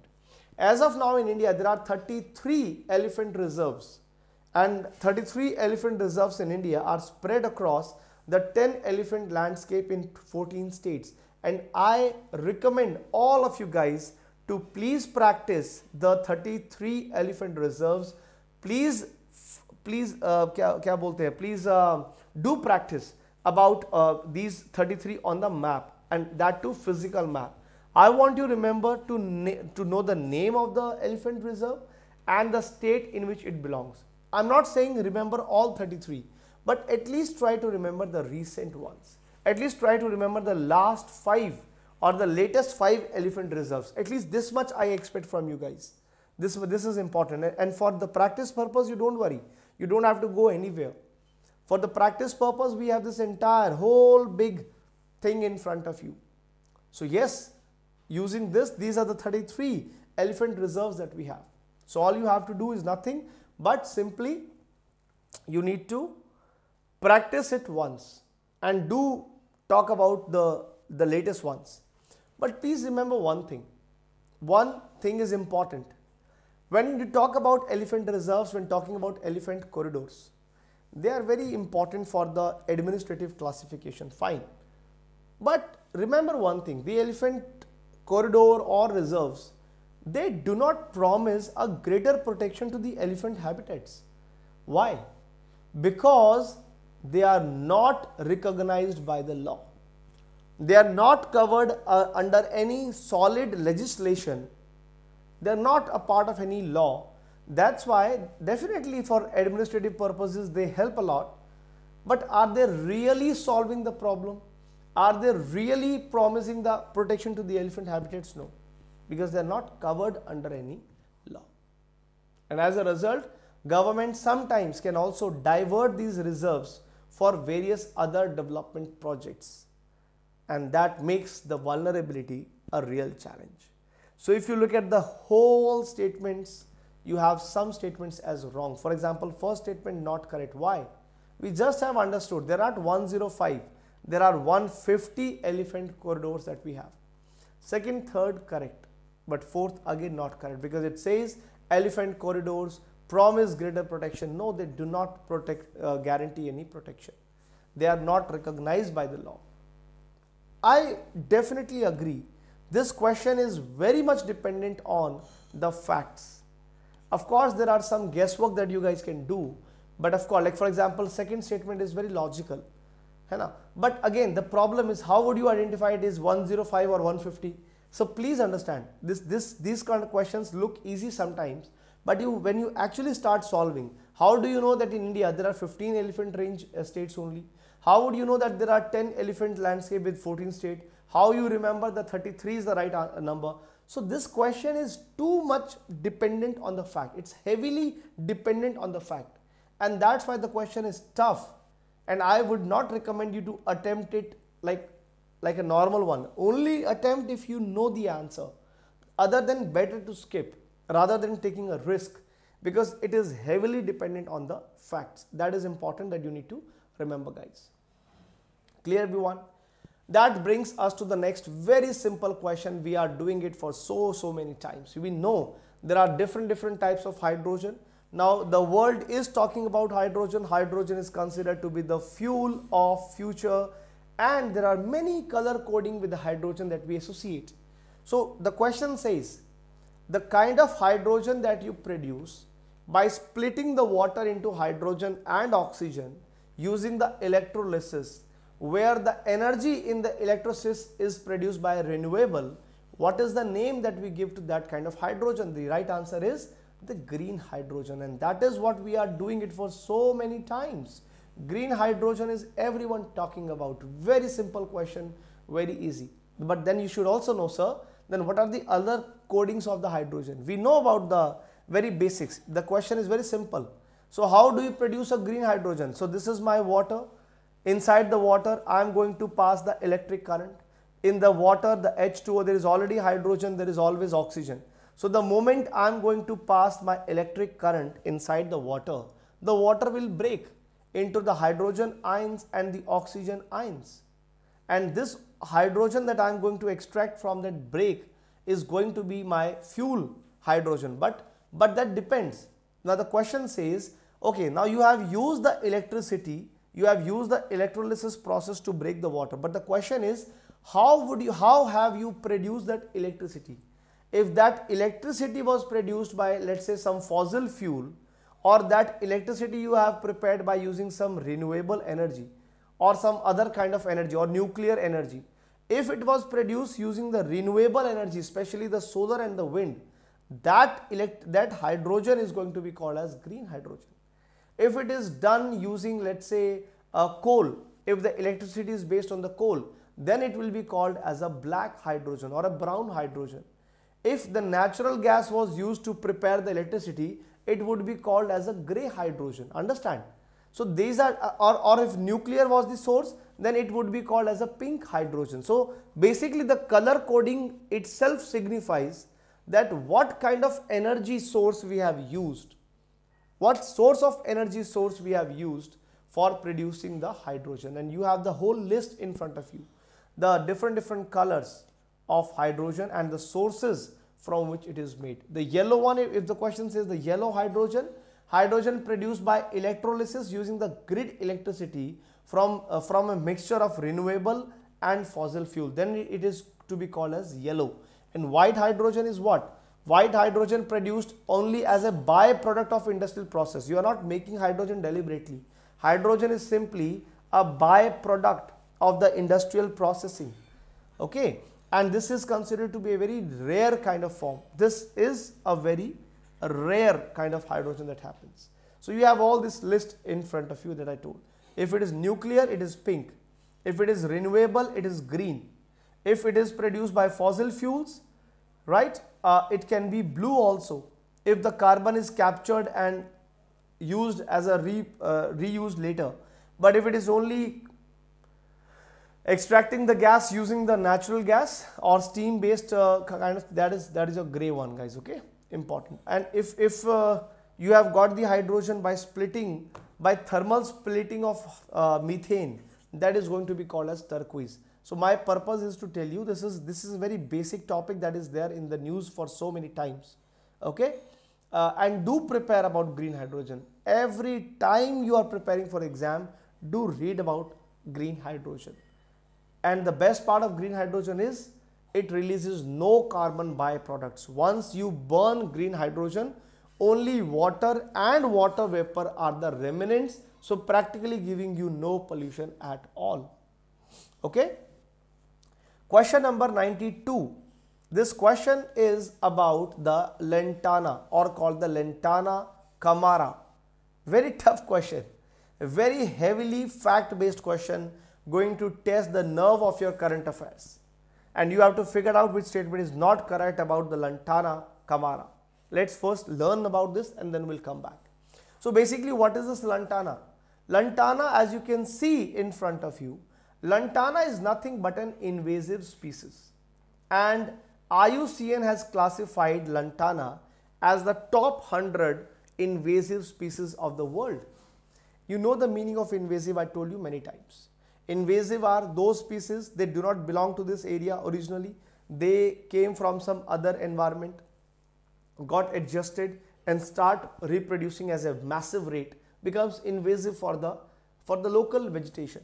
As of now in India, there are thirty-three elephant reserves, and thirty-three elephant reserves in India are spread across the ten elephant landscape in fourteen states. And I recommend all of you guys to please practice the thirty-three elephant reserves. Please, please, uh, kya, kya bolte hai? Please uh, do practice about uh, these thirty-three on the map, and that too physical map. I want you remember to, to know the name of the elephant reserve and the state in which it belongs. I'm not saying remember all thirty-three, but at least try to remember the recent ones. At least try to remember the last five or the latest five elephant reserves. At least this much I expect from you guys. This, this is important, and for the practice purpose, you don't worry. You don't have to go anywhere. For the practice purpose, we have this entire whole big thing in front of you. So yes, using this, these are the thirty-three elephant reserves that we have. So all you have to do is nothing, but simply you need to practice it once and do talk about the, the latest ones. But please remember one thing. One thing is important. When you talk about elephant reserves, when talking about elephant corridors, they are very important for the administrative classification, fine. But remember one thing, the elephant corridor or reserves, they do not promise a greater protection to the elephant habitats. Why? Because they are not recognized by the law. They are not covered uh, under any solid legislation. They are not a part of any law. That's why definitely for administrative purposes they help a lot. But are they really solving the problem? Are they really promising the protection to the elephant habitats? No, because they are not covered under any law. And as a result, government sometimes can also divert these reserves for various other development projects. And that makes the vulnerability a real challenge. So if you look at the whole statements, you have some statements as wrong. For example, first statement not correct. Why? We just have understood there are one hundred five, there are one hundred fifty elephant corridors that we have. Second, third correct, but fourth again not correct, because it says elephant corridors promise greater protection. No, they do not protect, uh, guarantee any protection. They are not recognized by the law. I definitely agree. This question is very much dependent on the facts. Of course, there are some guesswork that you guys can do, But of course, like for example, second statement is very logical, hai na? But again, the problem is how would you identify it is one oh five or one fifty? So please understand, this, this, these kind of questions look easy sometimes, but you, when you actually start solving, how do you know that in India there are fifteen elephant range uh, states only? How would you know that there are ten elephant landscape with fourteen states? How you remember the thirty-three is the right number? So this question is too much dependent on the fact. It's heavily dependent on the fact. And that's why the question is tough. And I would not recommend you to attempt it like, like a normal one. Only attempt if you know the answer. Other than, better to skip rather than taking a risk, because it is heavily dependent on the facts. That is important, that you need to remember, guys. Clear, everyone? That brings us to the next very simple question. We are doing it for so, so many times. We know there are different, different types of hydrogen. Now, the world is talking about hydrogen. Hydrogen is considered to be the fuel of future, and there are many color coding with the hydrogen that we associate. So, the question says, the kind of hydrogen that you produce by splitting the water into hydrogen and oxygen using the electrolysis, where the energy in the electrolysis is produced by renewable, what is the name that we give to that kind of hydrogen? The right answer is the green hydrogen, and that is what we are doing it for so many times. Green hydrogen is everyone talking about. Very simple question, very easy. But then you should also know, sir, then what are the other codings of the hydrogen? We know about the very basics. The question is very simple. So how do you produce a green hydrogen? So this is my water. Inside the water, I am going to pass the electric current. In the water, the H two O, there is already hydrogen, there is always oxygen. So the moment I am going to pass my electric current inside the water, the water will break into the hydrogen ions and the oxygen ions. And this hydrogen that I am going to extract from that break is going to be my fuel hydrogen. But, but that depends. Now the question says, okay, now you have used the electricity, you have used the electrolysis process to break the water, but the question is, how would you, how have you produced that electricity? If that electricity was produced by, let's say, some fossil fuel, or that electricity you have prepared by using some renewable energy or some other kind of energy or nuclear energy, if it was produced using the renewable energy, especially the solar and the wind, that elect that hydrogen is going to be called as green hydrogen. If it is done using, let's say, a coal, if the electricity is based on the coal, then it will be called as a black hydrogen or a brown hydrogen. If the natural gas was used to prepare the electricity, it would be called as a grey hydrogen. Understand? So these are, or, or if nuclear was the source, then it would be called as a pink hydrogen. So basically the color coding itself signifies that what kind of energy source we have used. What source of energy source we have used for producing the hydrogen, and you have the whole list in front of you. The different different colors of hydrogen and the sources from which it is made. The yellow one, if the question says the yellow hydrogen, hydrogen produced by electrolysis using the grid electricity from, uh, from a mixture of renewable and fossil fuel, then it is to be called as yellow. And white hydrogen is what? White hydrogen produced only as a byproduct of industrial process. You are not making hydrogen deliberately. Hydrogen is simply a byproduct of the industrial processing. Okay. And this is considered to be a very rare kind of form. This is a very rare kind of hydrogen that happens. So you have all this list in front of you that I told. If it is nuclear, it is pink. If it is renewable, it is green. If it is produced by fossil fuels, right? Uh, it can be blue also, if the carbon is captured and used as a re, uh, reused later. But if it is only extracting the gas using the natural gas or steam based uh, kind of, that is that is a grey one, guys. Okay, important. And if if uh, you have got the hydrogen by splitting, by thermal splitting of uh, methane, that is going to be called as turquoise. So my purpose is to tell you, this is this is a very basic topic that is there in the news for so many times, okay? Uh, and do prepare about green hydrogen. Every time you are preparing for exam, do read about green hydrogen. And the best part of green hydrogen is it releases no carbon byproducts. Once you burn green hydrogen, Only water and water vapor are the remnants. So practically giving you no pollution at all. Okay. Question number ninety-two. This question is about the Lantana, or called the Lantana camara. Very tough question. A very heavily fact based question going to test the nerve of your current affairs. And you have to figure out which statement is not correct about the Lantana camara. Let's first learn about this and then we'll come back. So basically, what is this Lantana? Lantana, as you can see in front of you, Lantana is nothing but an invasive species, and I U C N has classified Lantana as the top one hundred invasive species of the world. You know the meaning of invasive, I told you many times. Invasive are those species, they do not belong to this area originally, they came from some other environment, got adjusted and start reproducing as a massive rate, becomes invasive for the for the local vegetation.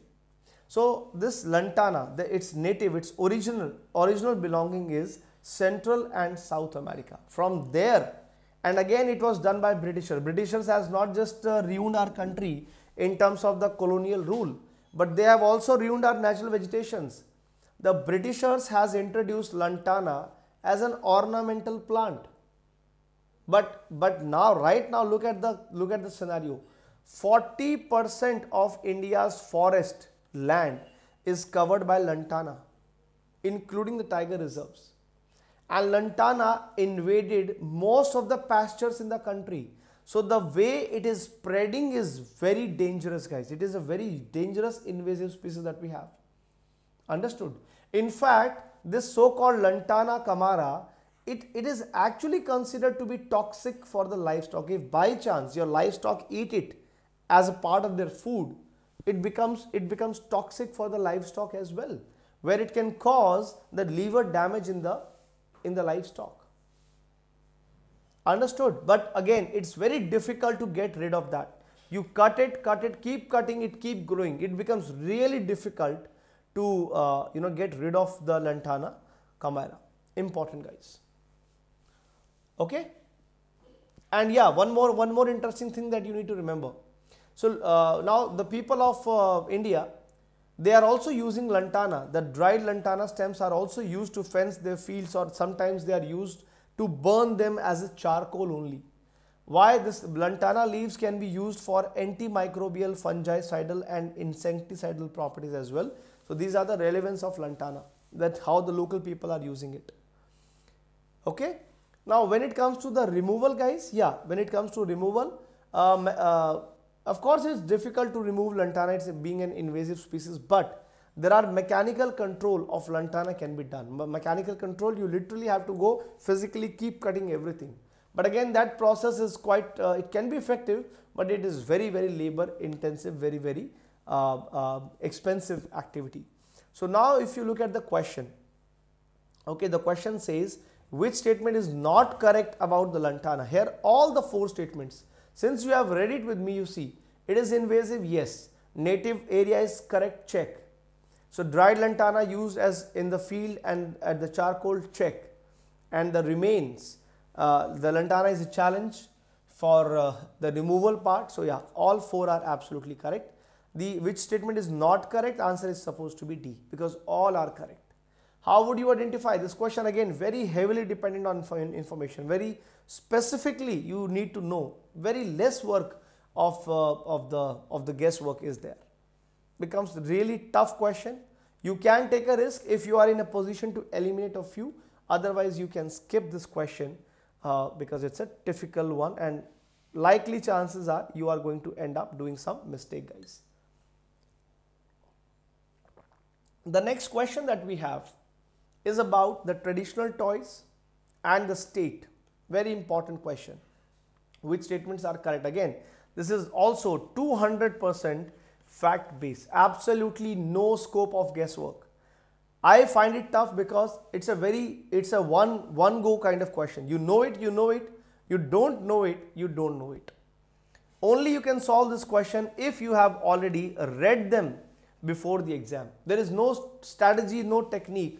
So this Lantana, the, its native, its original original belonging is Central and South America. From there, and again it was done by Britishers. Britishers has not just uh, ruined our country in terms of the colonial rule, but they have also ruined our natural vegetations. The Britishers has introduced Lantana as an ornamental plant. But but now right now look at the look at the scenario. forty percent of India's forest land is covered by Lantana, including the tiger reserves. And Lantana invaded most of the pastures in the country. So the way it is spreading is very dangerous, guys. It is a very dangerous invasive species that we have. Understood? In fact, this so-called Lantana camara, It, it is actually considered to be toxic for the livestock. If by chance your livestock eat it as a part of their food, it becomes, it becomes toxic for the livestock as well, where it can cause the liver damage in the, in the livestock. Understood? But again, it's very difficult to get rid of that. You cut it, cut it, keep cutting it, keep growing. It becomes really difficult to uh, you know, get rid of the Lantana camara. Important, guys. Okay, and yeah, one more one more interesting thing that you need to remember. So uh, now the people of uh, India, they are also using Lantana. The dried Lantana stems are also used to fence their fields, or sometimes they are used to burn them as a charcoal only. Why? This Lantana leaves can be used for antimicrobial, fungicidal and insecticidal properties as well. So these are the relevance of Lantana, that how the local people are using it. Okay. Now, when it comes to the removal, guys, yeah, when it comes to removal, um, uh, of course, it's difficult to remove Lantana, it's being an invasive species, but there are mechanical control of Lantana can be done. Me mechanical control, you literally have to go physically keep cutting everything. But again, that process is quite, uh, it can be effective, but it is very, very labor intensive, very, very uh, uh, expensive activity. So now if you look at the question, okay, the question says, which statement is not correct about the Lantana? Here all the four statements. Since you have read it with me, you see. It is invasive, yes. Native area is correct, check. So dried Lantana used as in the field and at the charcoal, check. And the remains, uh, the Lantana is a challenge for uh, the removal part. So yeah, all four are absolutely correct. The which statement is not correct, answer is supposed to be D, because all are correct. How would you identify this question? Again, very heavily dependent on information. Very specifically, you need to know. Very less work of uh, of the of the guesswork is there. Becomes really tough question. You can take a risk if you are in a position to eliminate a few. Otherwise, you can skip this question uh, because it's a difficult one, and likely chances are you are going to end up doing some mistake, guys. The next question that we have is about the traditional toys and the state. Very important question. Which statements are correct? Again, this is also two hundred percent fact based. Absolutely no scope of guesswork. I find it tough because it's a very, it's a one, one go kind of question. You know it, you know it. You don't know it, you don't know it. Only you can solve this question if you have already read them before the exam. There is no strategy, no technique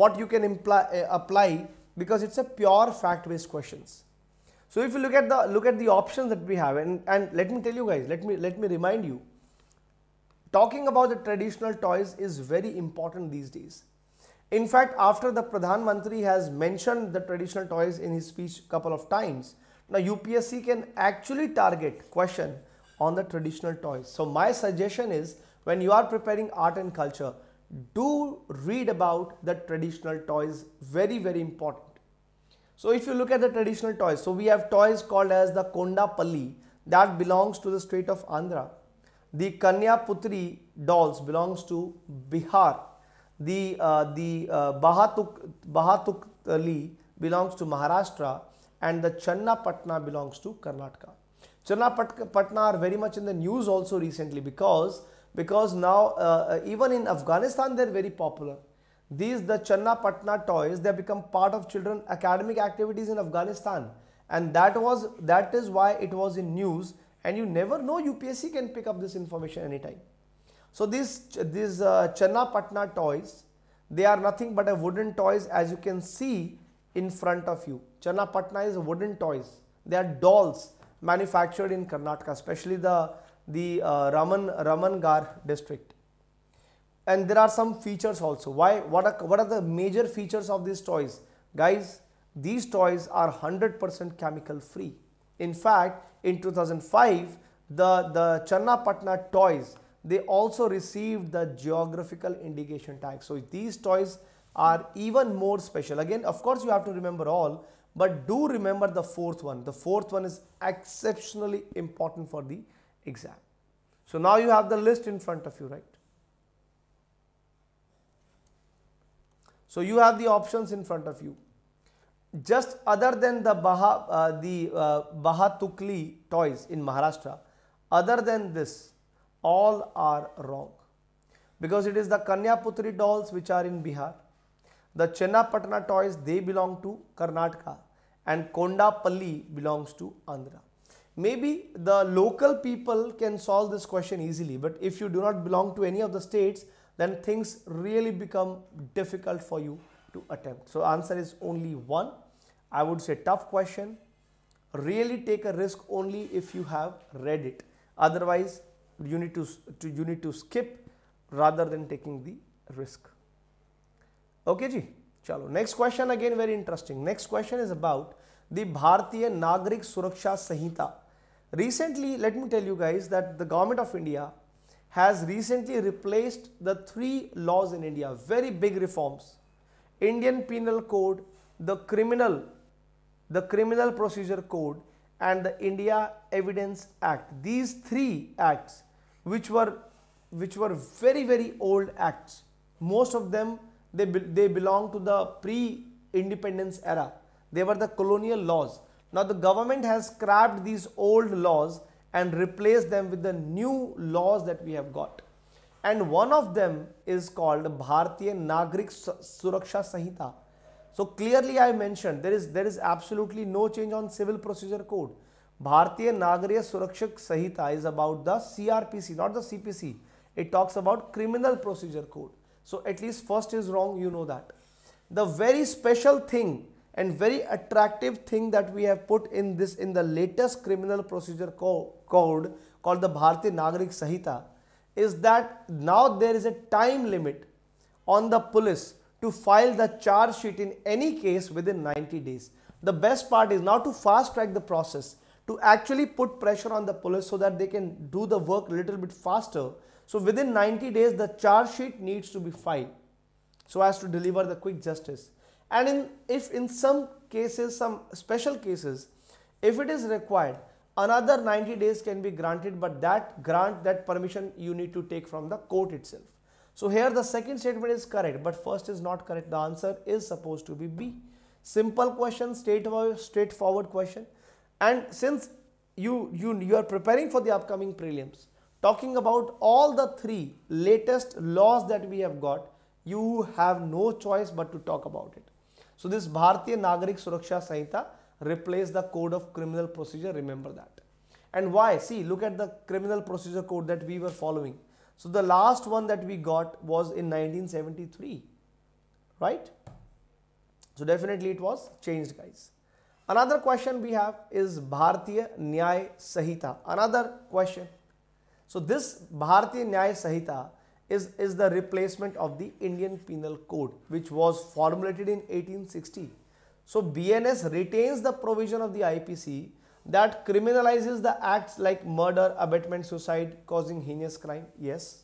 what you can imply, uh, apply, because it's a pure fact based questions. So if you look at the look at the options that we have, and, and let me tell you guys, let me let me remind you, talking about the traditional toys is very important these days. In fact, after the Pradhan Mantri has mentioned the traditional toys in his speech a couple of times, now U P S C can actually target question on the traditional toys. So my suggestion is, when you are preparing art and culture, do read about the traditional toys, very very important. So if you look at the traditional toys, so we have toys called as the Kondapalli that belongs to the state of Andhra. The Kanyaputri dolls belongs to Bihar. The, uh, the uh, Bahatuk, Bahatukali belongs to Maharashtra, and the Chinnapatna belongs to Karnataka. Chinnapatna are very much in the news also recently because Because now uh, even in Afghanistan they are very popular. These the Chinnapatna toys, they have become part of children's academic activities in Afghanistan, and that was that is why it was in news. And you never know, U P S C can pick up this information anytime. So these these uh, Chinnapatna toys, they are nothing but a wooden toys, as you can see in front of you. Chinnapatna is wooden toys. They are dolls manufactured in Karnataka, especially the the uh, Raman Ramangar district. And there are some features also. Why? What are, what are the major features of these toys? Guys, these toys are one hundred percent chemical free. In fact, in two thousand five, the, the Chinnapatna toys, they also received the geographical indication tag. So these toys are even more special. Again, of course, you have to remember all, but do remember the fourth one. The fourth one is exceptionally important for the exam. So now you have the list in front of you, right? So you have the options in front of you. Just other than the Baha, uh, the uh, Bahatukali toys in Maharashtra, other than this, all are wrong, because it is the Kanyaputri dolls which are in Bihar, the Chinnapatna toys, they belong to Karnataka, and Kondapalli belongs to Andhra. Maybe the local people can solve this question easily, but if you do not belong to any of the states, then things really become difficult for you to attempt. So answer is only one. I would say tough question. Really take a risk only if you have read it. Otherwise, you need to, to you need to skip rather than taking the risk. Okay, ji. Chalo. Next question, again very interesting. Next question is about the Bharatiya Nagrik Suraksha Sahita. Recently, let me tell you guys that the government of India has recently replaced the three laws in India, very big reforms. Indian Penal Code, the Criminal, the Criminal Procedure Code, and the India Evidence Act. These three acts, which were, which were very, very old acts. Most of them, they, they belong to the pre-independence era. They were the colonial laws. Now the government has scrapped these old laws and replaced them with the new laws that we have got. And one of them is called Bharatiya Nagrik Suraksha Sahita. So clearly I mentioned there is, there is absolutely no change on Civil Procedure Code. Bharatiya Nagriya Suraksha Sahita is about the C R P C, not the C P C. It talks about Criminal Procedure Code. So at least first is wrong, you know that. The very special thing and very attractive thing that we have put in this, in the latest Criminal Procedure co Code called the Bharatiya Nagrik Sahita, is that now there is a time limit on the police to file the charge sheet in any case within ninety days. The best part is now to fast track the process, to actually put pressure on the police so that they can do the work a little bit faster. So within ninety days, the charge sheet needs to be filed so as to deliver the quick justice. And in, if in some cases, some special cases, if it is required, another ninety days can be granted, but that grant, that permission you need to take from the court itself. So here the second statement is correct, but first is not correct. The answer is supposed to be B. Simple question, straightforward question. And since you, you, you are preparing for the upcoming prelims, talking about all the three latest laws that we have got, you have no choice but to talk about it. So this Bharatiya Nagrik Suraksha Sahita replaced the Code of Criminal Procedure, remember that. And why? See, look at the Criminal Procedure Code that we were following. So the last one that we got was in nineteen seventy-three, right? So definitely it was changed, guys. Another question we have is Bharatiya Nyaya Sahita. Another question. So this Bharatiya Nyaya Sahita is, is the replacement of the Indian Penal Code, which was formulated in eighteen sixty. So B N S retains the provision of the I P C that criminalizes the acts like murder, abetment, suicide, causing heinous crime. Yes.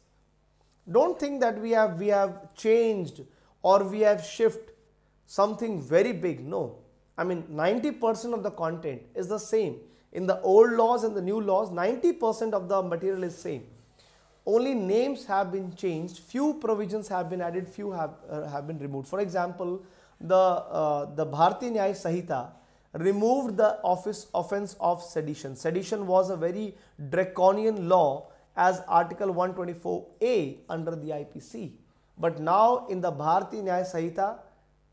Don't think that we have, we have changed or we have shifted something very big. No. I mean, ninety percent of the content is the same. In the old laws and the new laws, ninety percent of the material is same. Only names have been changed, few provisions have been added, few have, uh, have been removed. For example, the, uh, the Bharatiya Nyaya Sahita removed the office offense of sedition. Sedition was a very draconian law as Article one twenty-four A under the I P C. But now in the Bharatiya Nyaya Sahita,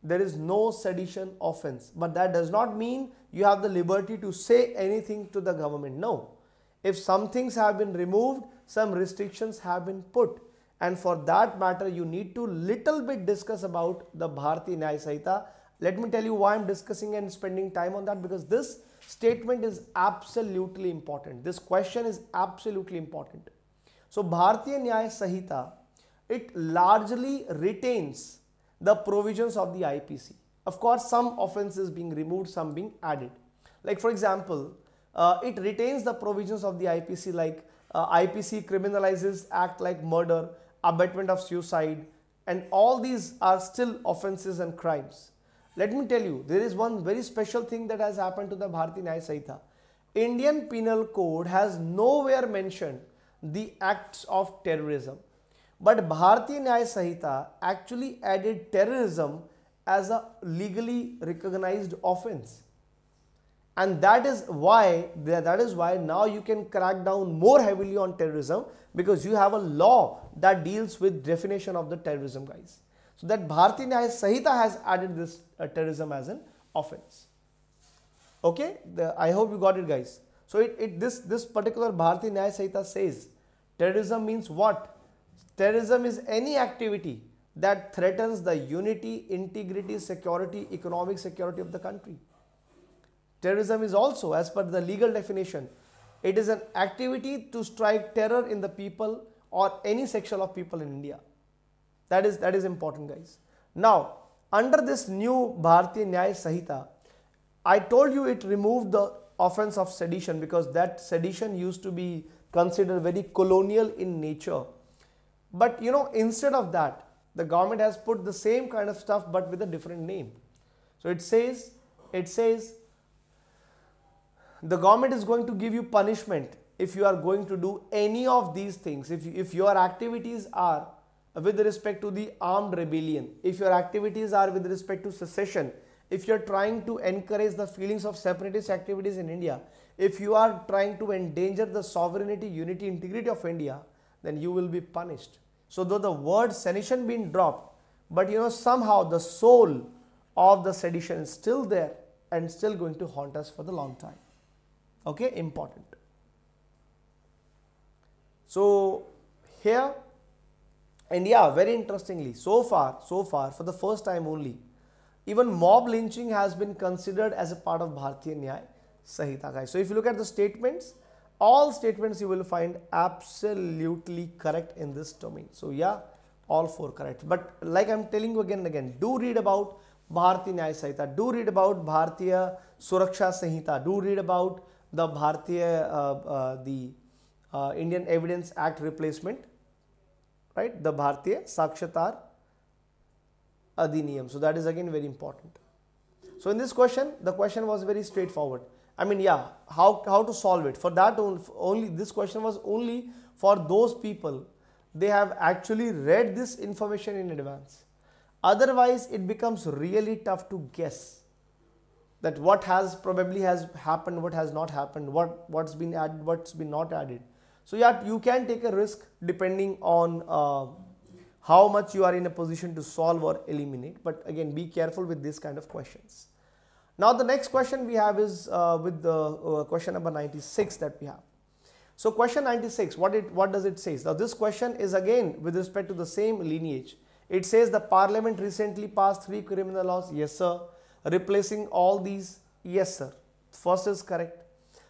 there is no sedition offense, but that does not mean you have the liberty to say anything to the government. No. If some things have been removed, some restrictions have been put, and for that matter, you need to little bit discuss about the Bharatiya Nyaya Sahita. Let me tell you why I am discussing and spending time on that, because this statement is absolutely important. This question is absolutely important. So Bharatiya Nyaya Sahita, it largely retains the provisions of the I P C. Of course, some offenses being removed, some being added. Like for example, uh, it retains the provisions of the I P C like uh, I P C criminalizes act like murder, abetment of suicide, and all these are still offenses and crimes. Let me tell you, there is one very special thing that has happened to the Bharatiya Nyaya Sahita. Indian Penal Code has nowhere mentioned the acts of terrorism. But Bharatiya Nyaya Sahita actually added terrorism as a legally recognized offense. And that is why, that is why now you can crack down more heavily on terrorism, because you have a law that deals with definition of the terrorism, guys. So that Bharatiya Nyaya Sahita has added this uh, terrorism as an offense. Okay, the, I hope you got it, guys. So it, it, this, this particular Bharatiya Nyaya Sahita says terrorism means what? Terrorism is any activity that threatens the unity, integrity, security, economic security of the country. Terrorism is also, as per the legal definition, it is an activity to strike terror in the people or any section of people in India. That is, that is important, guys. Now, under this new Bharatiya Nyaya Sahita, I told you it removed the offense of sedition, because that sedition used to be considered very colonial in nature. But you know, instead of that, the government has put the same kind of stuff but with a different name. So it says, it says, the government is going to give you punishment if you are going to do any of these things. If, if your activities are with respect to the armed rebellion, if your activities are with respect to secession, if you are trying to encourage the feelings of separatist activities in India, if you are trying to endanger the sovereignty, unity, integrity of India, then you will be punished. So though the word sedition been dropped, but you know, somehow the soul of the sedition is still there and still going to haunt us for the long time. Okay, important. So here, and yeah, very interestingly, so far, so far, for the first time only, even mob lynching has been considered as a part of Bharatiya Nyaya Sahita, guys. So if you look at the statements, all statements you will find absolutely correct in this domain. So yeah, all four correct. But like I'm telling you again and again, do read about Bharatiya Nyaya Sahita, do read about Bharatiya Suraksha Sahita, do read about the Bharatiya, uh, uh, the uh, Indian Evidence Act replacement, right? The Bharatiya Sakshatar Adhiniyam. So that is again very important. So in this question, the question was very straightforward. I mean, yeah, how, how to solve it? For that only, only, this question was only for those people, they have actually read this information in advance. Otherwise, it becomes really tough to guess that what has probably has happened, what has not happened, what, what's been added, what's been not added. So yeah, you can take a risk depending on uh, how much you are in a position to solve or eliminate. But again, be careful with these kind of questions. Now the next question we have is uh, with the uh, question number ninety-six that we have. So question ninety-six, what it what does it say? Now this question is again with respect to the same lineage. It says the parliament recently passed three criminal laws. Yes sir, replacing all these Yes, sir. First is correct.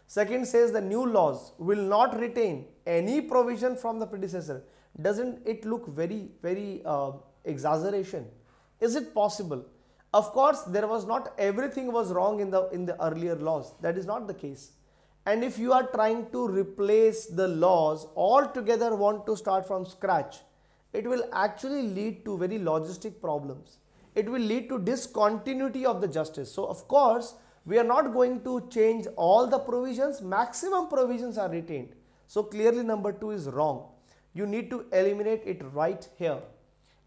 Second says the new laws will not retain any provision from the predecessor. Doesn't it look very, very uh, exaggeration? Is it possible? Of course, there was not everything was wrong in the, in the earlier laws. That is not the case. And if you are trying to replace the laws altogether, want to start from scratch, it will actually lead to very logistic problems. It will lead to discontinuity of the justice. So, of course, we are not going to change all the provisions. Maximum provisions are retained. So, clearly number two is wrong. You need to eliminate it right here.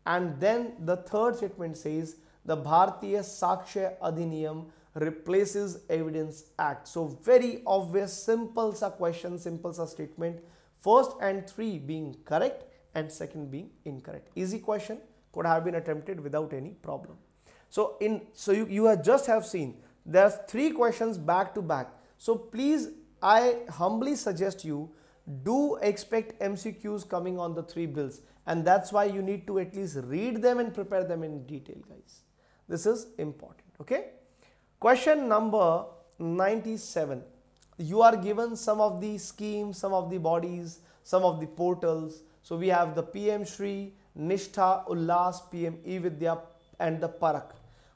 And then the third statement says the Bharatiya Sakshya Adhiniyam replaces Evidence Act. So, very obvious, simple sa question, simple sa statement. First and three being correct and second being incorrect. Easy question, could have been attempted without any problem. So, in so you, you have just have seen there are three questions back to back. So, please, I humbly suggest you do expect M C Qs coming on the three bills, and that's why you need to at least read them and prepare them in detail, guys. This is important, okay? Question number ninety-seven. You are given some of the schemes, some of the bodies, some of the portals. So, we have the P M Shri, Nishtha, Ullas, P M E-Vidya and the Parak.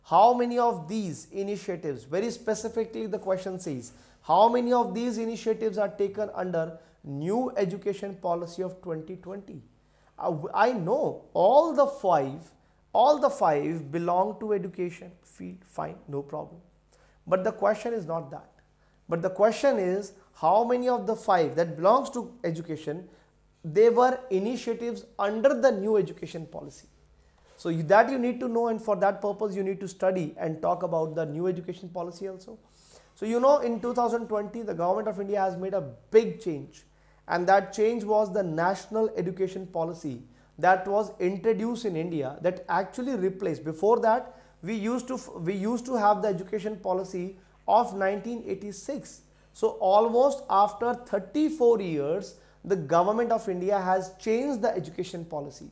How many of these initiatives, very specifically the question says, how many of these initiatives are taken under new education policy of twenty twenty? I know all the five, all the five belong to education field, fine, no problem. But the question is not that. But the question is how many of the five that belongs to education, they were initiatives under the new education policy. So, you, that you need to know, and for that purpose you need to study and talk about the new education policy also. So, you know, in two thousand twenty the government of India has made a big change, and that change was the national education policy that was introduced in India, that actually replaced. Before that we used to we used to have the education policy of nineteen eighty-six. So, almost after thirty-four years the government of India has changed the education policy.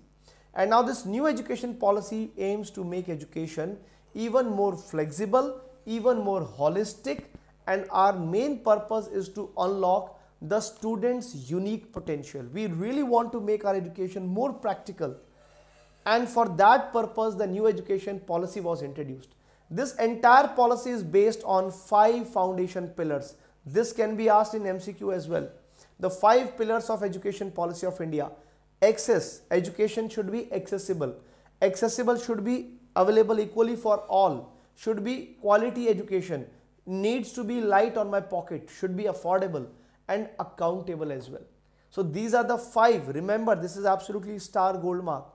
And now this new education policy aims to make education even more flexible, even more holistic, and our main purpose is to unlock the students' unique potential. We really want to make our education more practical, and for that purpose the new education policy was introduced. This entire policy is based on five foundation pillars. This can be asked in M C Q as well. The five pillars of education policy of India. Access, education should be accessible, accessible should be available equally for all, should be quality education, needs to be light on my pocket, should be affordable and accountable as well. So, these are the five, remember this is absolutely star gold mark.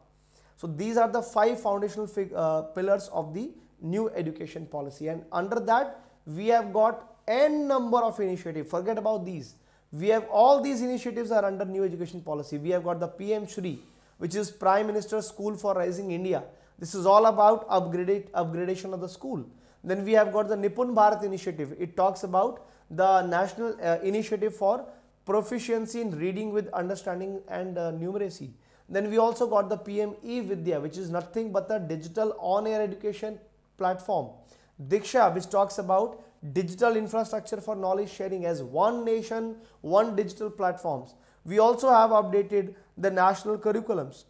So, these are the five foundational uh, pillars of the new education policy, and under that we have got n number of initiatives, forget about these. We have all these initiatives are under new education policy. We have got the P M Shri, which is Prime Minister's School for Rising India. This is all about upgrade, upgradation of the school. Then we have got the Nipun Bharat initiative. It talks about the national uh, initiative for proficiency in reading with understanding and uh, numeracy. Then we also got the P M E-Vidya, which is nothing but the digital on-air education platform. Diksha, which talks about digital infrastructure for knowledge sharing as one nation, one digital platforms. We also have updated the national curriculums.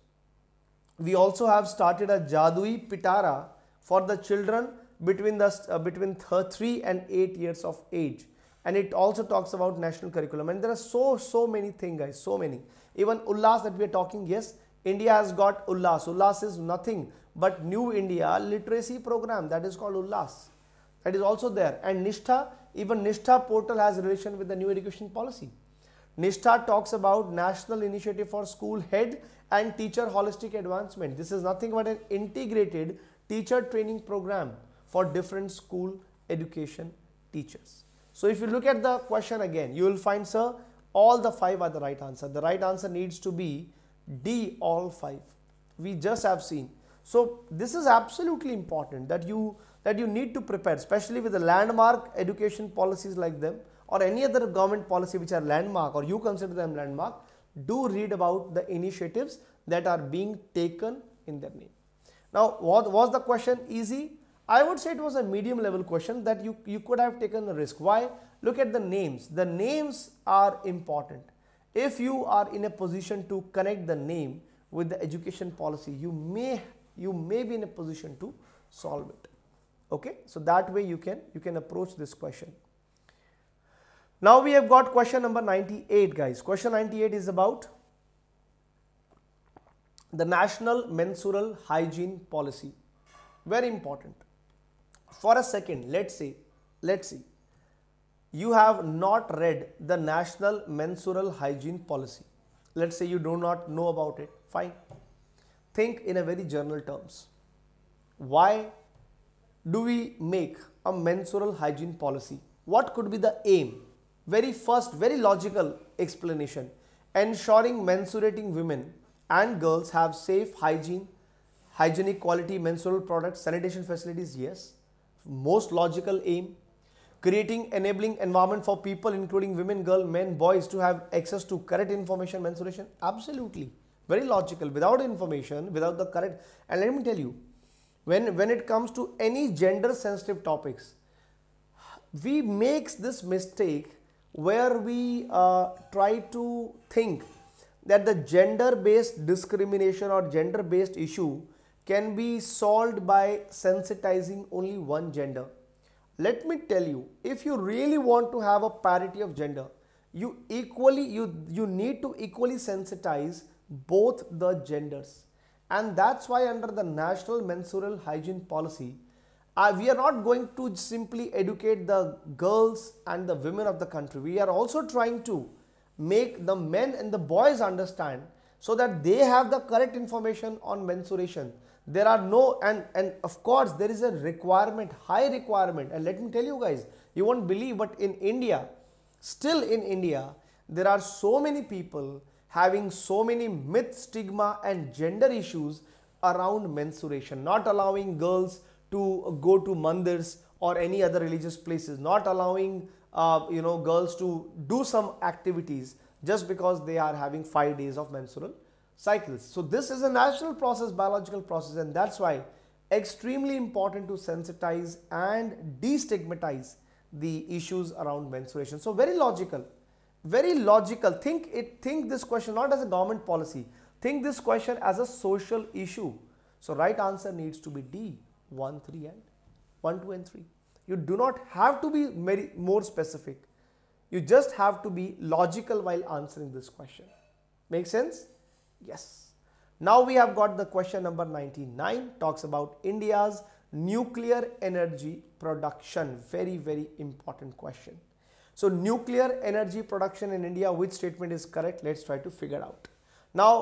We also have started a Jadui Pitara for the children between the uh, between three and eight years of age, and it also talks about national curriculum. And there are so so many things, guys, so many. Even Ullas that we are talking, yes, India has got Ullas. Ullas is nothing but New India literacy program, that is called Ullas. That is also there. And Nishtha, even Nishtha portal has relation with the new education policy. Nishtha talks about national initiative for school head and teacher holistic advancement. This is nothing but an integrated teacher training program for different school education teachers. So, if you look at the question again, you will find, sir, all the five are the right answer. The right answer needs to be D, all five. We just have seen. So, this is absolutely important that you that you need to prepare, especially with the landmark education policies like them or any other government policy which are landmark or you consider them landmark, do read about the initiatives that are being taken in their name. Now, was the question easy? I would say it was a medium level question that you, you could have taken a risk. Why? Look at the names. The names are important. If you are in a position to connect the name with the education policy, you may you may be in a position to solve it. Okay, so that way you can you can approach this question. Now we have got question number ninety-eight, guys. Question ninety-eight is about the National Menstrual Hygiene Policy. Very important. For a second, let's say, let's see, you have not read the National Menstrual Hygiene Policy. Let's say you do not know about it. Fine. Think in a very general terms. Why do we make a menstrual hygiene policy? What could be the aim? Very first, very logical explanation. Ensuring menstruating women and girls have safe hygiene, hygienic quality menstrual products, sanitation facilities, yes. Most logical aim. Creating enabling environment for people including women, girls, men, boys to have access to correct information, menstruation, absolutely. Very logical. Without information, without the correct, and let me tell you, when, when it comes to any gender sensitive topics, we make this mistake where we uh, try to think that the gender based discrimination or gender based issue can be solved by sensitizing only one gender. Let me tell you, if you really want to have a parity of gender, you equally you, you need to equally sensitize both the genders. And that's why under the National Menstrual Hygiene Policy, Uh, we are not going to simply educate the girls and the women of the country. We are also trying to make the men and the boys understand so that they have the correct information on menstruation. There are no, and, and of course, there is a requirement, high requirement. And let me tell you guys, you won't believe, but in India, still in India, there are so many people having so many myth, stigma and gender issues around menstruation, not allowing girls to go to mandirs or any other religious places, not allowing uh, you know girls to do some activities just because they are having five days of menstrual cycles. So this is a natural process, biological process, and that's why extremely important to sensitize and destigmatize the issues around menstruation. So very logical, very logical. Think it, think this question not as a government policy. Think this question as a social issue. So right answer needs to be D. one, three and one, two and three. You do not have to be very more specific. You just have to be logical while answering this question. Make sense? Yes. Now we have got the question number ninety-nine, talks about India's nuclear energy production. Very, very important question. So nuclear energy production in India, which statement is correct? Let's try to figure out. Now,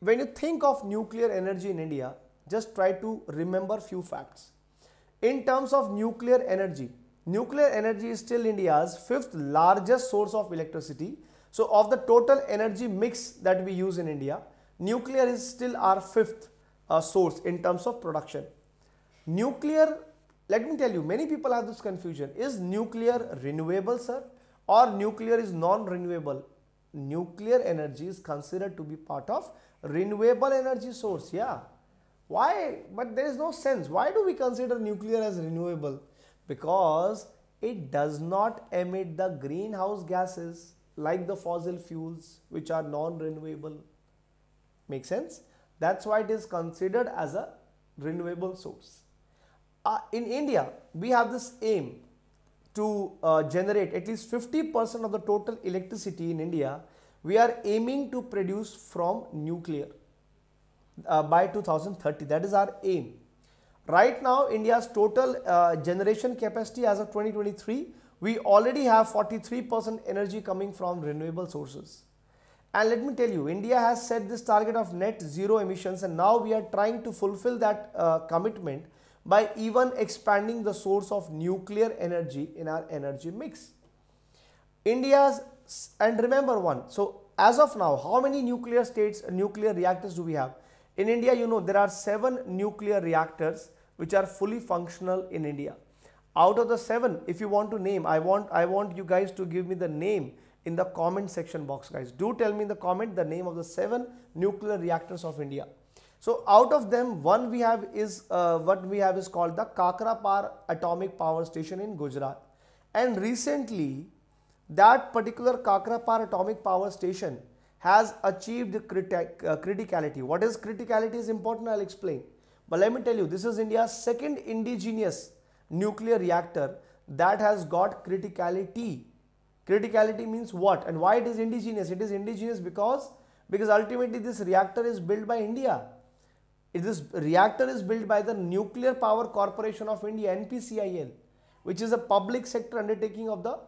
when you think of nuclear energy in India, just try to remember few facts. In terms of nuclear energy, nuclear energy is still India's fifth largest source of electricity. So of the total energy mix that we use in India, nuclear is still our fifth uh, source in terms of production. Nuclear, let me tell you, many people have this confusion. Is nuclear renewable, sir? Or nuclear is non-renewable? Nuclear energy is considered to be part of renewable energy source, yeah. Why? But there is no sense. Why do we consider nuclear as renewable? Because it does not emit the greenhouse gases like the fossil fuels which are non-renewable. Make sense? That's why it is considered as a renewable source. Uh, in India, we have this aim to uh, generate at least fifty percent of the total electricity in India. We are aiming to produce from nuclear. Uh, by two thousand thirty, that is our aim. Right now, India's total uh, generation capacity as of twenty twenty-three, we already have forty-three percent energy coming from renewable sources. And let me tell you, India has set this target of net zero emissions, and now we are trying to fulfill that uh, commitment by even expanding the source of nuclear energy in our energy mix. India's, and remember one, so as of now, how many nuclear states, nuclear reactors do we have? In India, you know, there are seven nuclear reactors which are fully functional in India. Out of the seven, if you want to name, I want, I want you guys to give me the name in the comment section box, guys. Do tell me in the comment the name of the seven nuclear reactors of India. So out of them, one we have is uh, what we have is called the Kakrapar Atomic Power Station in Gujarat. And recently, that particular Kakrapar Atomic Power Station has achieved crit uh, criticality. What is criticality is important, I'll explain. But let me tell you, this is India's second indigenous nuclear reactor that has got criticality. Criticality means what? And why it is indigenous? It is indigenous because, because ultimately this reactor is built by India. This reactor is built by the Nuclear Power Corporation of India, N P C I L, which is a public sector undertaking of the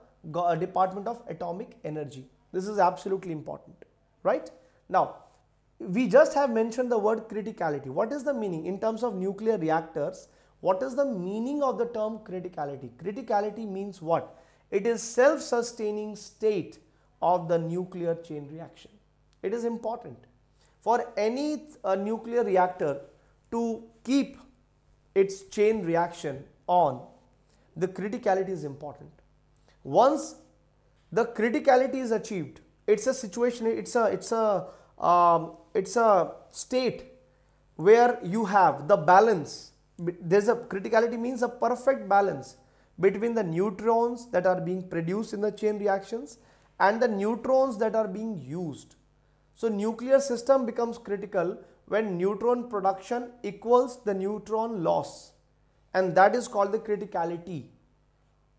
Department of Atomic Energy. This is absolutely important, right? Now, we just have mentioned the word criticality. What is the meaning in terms of nuclear reactors? What is the meaning of the term criticality? Criticality means what? It is self-sustaining state of the nuclear chain reaction. It is important. For any uh, nuclear reactor to keep its chain reaction on, the criticality is important. Once the criticality is achieved, it's a situation, it's a, it's a, um, it's a state where you have the balance. There's a criticality means a perfect balance between the neutrons that are being produced in the chain reactions and the neutrons that are being used. So nuclear system becomes critical when neutron production equals the neutron loss, and that is called the criticality.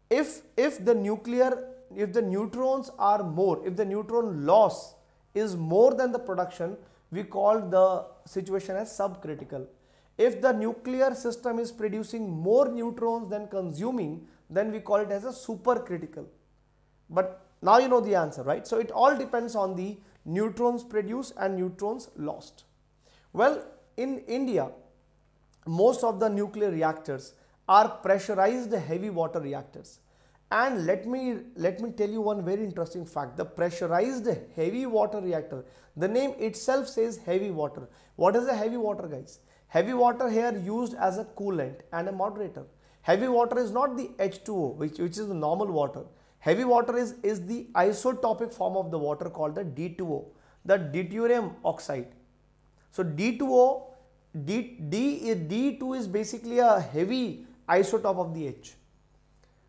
If, if the nuclear, if the neutrons are more, if the neutron loss is more than the production, we call the situation as subcritical. If the nuclear system is producing more neutrons than consuming, then we call it as a supercritical. But now you know the answer, right? So it all depends on the neutrons produced and neutrons lost. Well, in India, most of the nuclear reactors are pressurized heavy water reactors. And let me, let me tell you one very interesting fact. The pressurized heavy water reactor, the name itself says heavy water. What is a heavy water, guys? Heavy water here used as a coolant and a moderator. Heavy water is not the H two O, which, which is the normal water. Heavy water is, is the isotopic form of the water called the D two O, the deuterium oxide. So D two O, D, D, D2 is basically a heavy isotope of the H.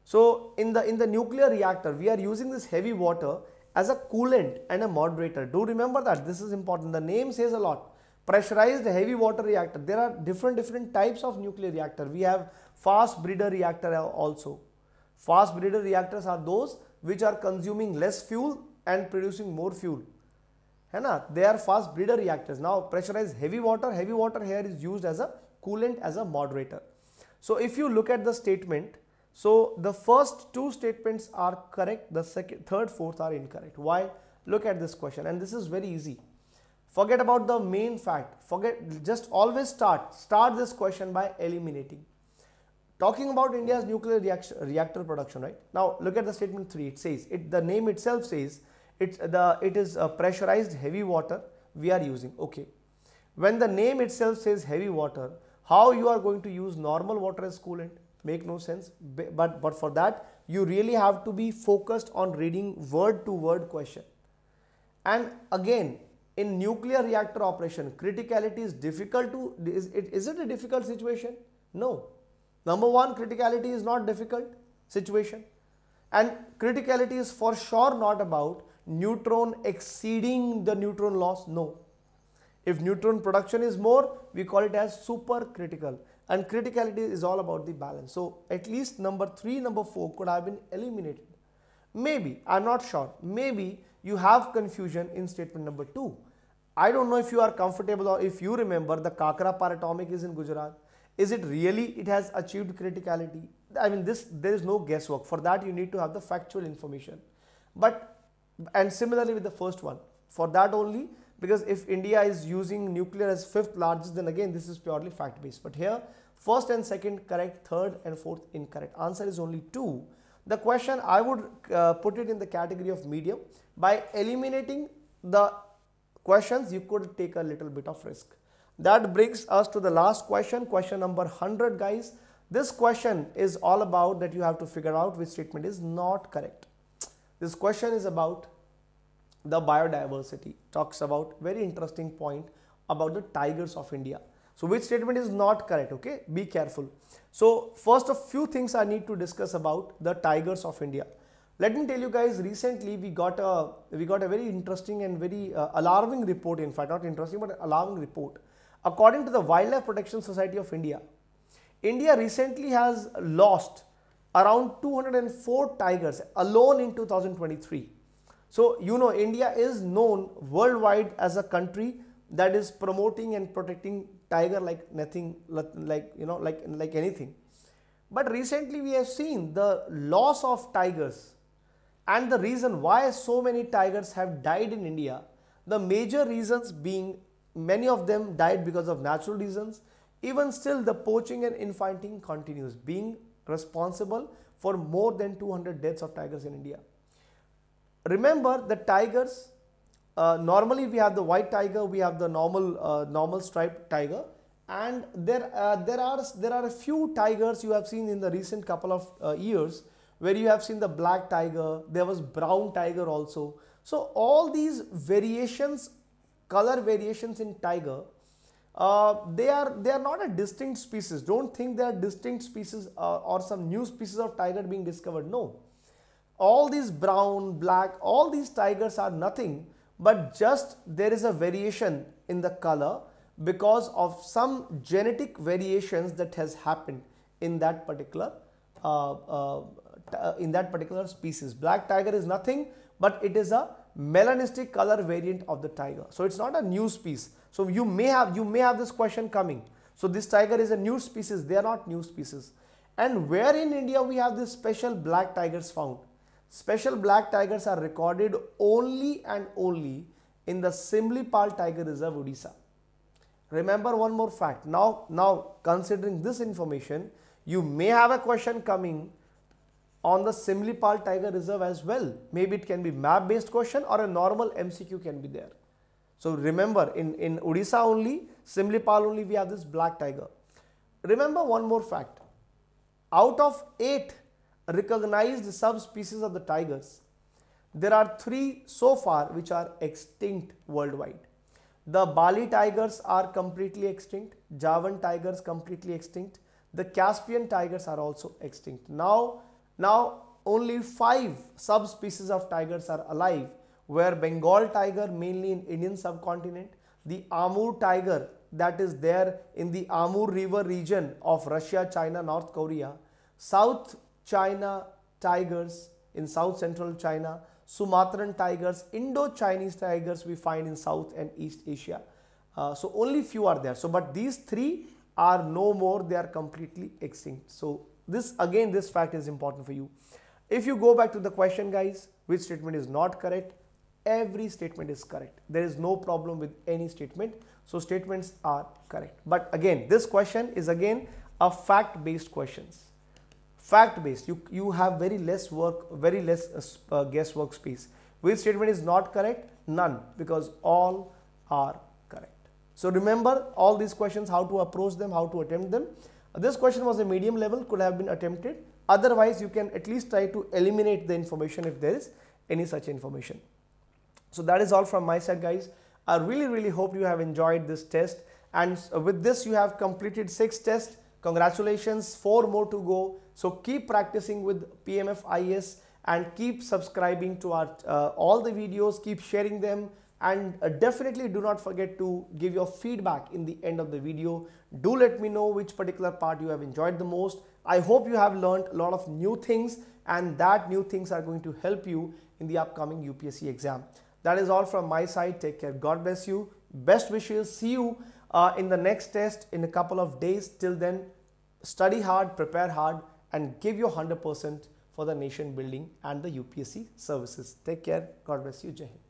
So in the, in the nuclear reactor, we are using this heavy water as a coolant and a moderator. Do remember that, this is important. The name says a lot. Pressurized heavy water reactor. There are different, different types of nuclear reactor. We have fast breeder reactor also. Fast breeder reactors are those which are consuming less fuel and producing more fuel. Hai na? They are fast breeder reactors. Now pressurized heavy water, heavy water here is used as a coolant, as a moderator. So if you look at the statement, so the first two statements are correct, the second, third, fourth are incorrect. Why? Look at this question, and this is very easy. Forget about the main fact, forget, just always start, start this question by eliminating. Talking about India's nuclear reaction, reactor production, right? Now look at the statement three. It says, it, the name itself says, it's the, it is a pressurized heavy water we are using. Okay. When the name itself says heavy water, how you are going to use normal water as coolant? Make no sense. But, but for that, you really have to be focused on reading word to word question. And again, in nuclear reactor operation, criticality is difficult to, is it, is it a difficult situation? No. Number one, criticality is not difficult situation, and criticality is for sure not about neutron exceeding the neutron loss. No. If neutron production is more, we call it as supercritical, and criticality is all about the balance. So at least number three, number four could have been eliminated. Maybe, I'm not sure, maybe you have confusion in statement number two. I don't know if you are comfortable or if you remember the Kakrapar atomic is in Gujarat. Is it really it has achieved criticality? I mean, this, there is no guesswork. For that, you need to have the factual information. But, and similarly with the first one, for that only, because if India is using nuclear as fifth largest, then again, this is purely fact based. But here, first and second correct, third and fourth incorrect. Answer is only two. The question, I would uh, put it in the category of medium. By eliminating the questions, you could take a little bit of risk. That brings us to the last question, question number one hundred, guys. This question is all about that you have to figure out which statement is not correct. This question is about the biodiversity. Talks about very interesting point about the tigers of India. So which statement is not correct, okay? Be careful. So first, a few things I need to discuss about the tigers of India. Let me tell you guys, recently we got a, we got a very interesting and very uh, alarming report, in fact not interesting but alarming report. According to the Wildlife Protection Society of India, India recently has lost around two hundred four tigers alone in two thousand twenty-three. So you know, India is known worldwide as a country that is promoting and protecting tiger like nothing, like you know, like, like anything. But recently we have seen the loss of tigers and the reason why so many tigers have died in India. The major reasons being many of them died because of natural reasons. Even still, the poaching and infighting continues, being responsible for more than two hundred deaths of tigers in India. Remember, the tigers, uh, normally we have the white tiger, we have the normal uh, normal striped tiger, and there uh, there are there are a few tigers you have seen in the recent couple of uh, years where you have seen the black tiger, there was brown tiger also. So all these variations, color variations in tiger, Uh, they are they are not a distinct species. Don't think they are distinct species uh, or some new species of tiger being discovered. No, all these brown, black, all these tigers are nothing but just there is a variation in the color because of some genetic variations that has happened in that particular uh, uh, in that particular species. Black tiger is nothing but it is a melanistic color variant of the tiger. So it's not a new species. So you may have you may have this question coming. So this tiger is a new species. They are not new species. And where in India we have this special black tigers found? Special black tigers are recorded only and only in the Simlipal Tiger Reserve, Odisha. Remember one more fact. Now, now considering this information, you may have a question coming on the Simlipal Tiger Reserve as well. Maybe it can be map based question or a normal M C Q can be there. So remember, in, in Odisha only, Simlipal only, we have this black tiger. Remember one more fact. Out of eight recognized subspecies of the tigers, there are three so far which are extinct worldwide. The Bali tigers are completely extinct, Javan tigers completely extinct, the Caspian tigers are also extinct. Now, Now, only five subspecies of tigers are alive, where Bengal tiger mainly in Indian subcontinent, the Amur tiger that is there in the Amur river region of Russia, China, North Korea, South China tigers in South Central China, Sumatran tigers, Indo-Chinese tigers we find in South and East Asia. Uh, so only few are there. So, but these three are no more, they are completely extinct. So this again, this fact is important for you. If you go back to the question, guys, which statement is not correct? Every statement is correct. There is no problem with any statement. So statements are correct. But again, this question is again a fact-based questions. Fact-based, you, you have very less work, very less uh, guesswork space. Which statement is not correct? None, because all are correct. So remember all these questions, how to approach them, how to attempt them. This question was a medium level, could have been attempted. Otherwise, you can at least try to eliminate the information if there is any such information. So that is all from my side, guys. I really, really hope you have enjoyed this test. And with this, you have completed six tests. Congratulations, four more to go. So keep practicing with P M F I S and keep subscribing to our uh, all the videos, keep sharing them. And uh, definitely do not forget to give your feedback in the end of the video. Do let me know which particular part you have enjoyed the most. I hope you have learned a lot of new things and that new things are going to help you in the upcoming U P S C exam. That is all from my side. Take care. God bless you. Best wishes. See you uh, in the next test in a couple of days. Till then, study hard, prepare hard and give your one hundred percent for the nation building and the U P S C services. Take care. God bless you. Jai Hind.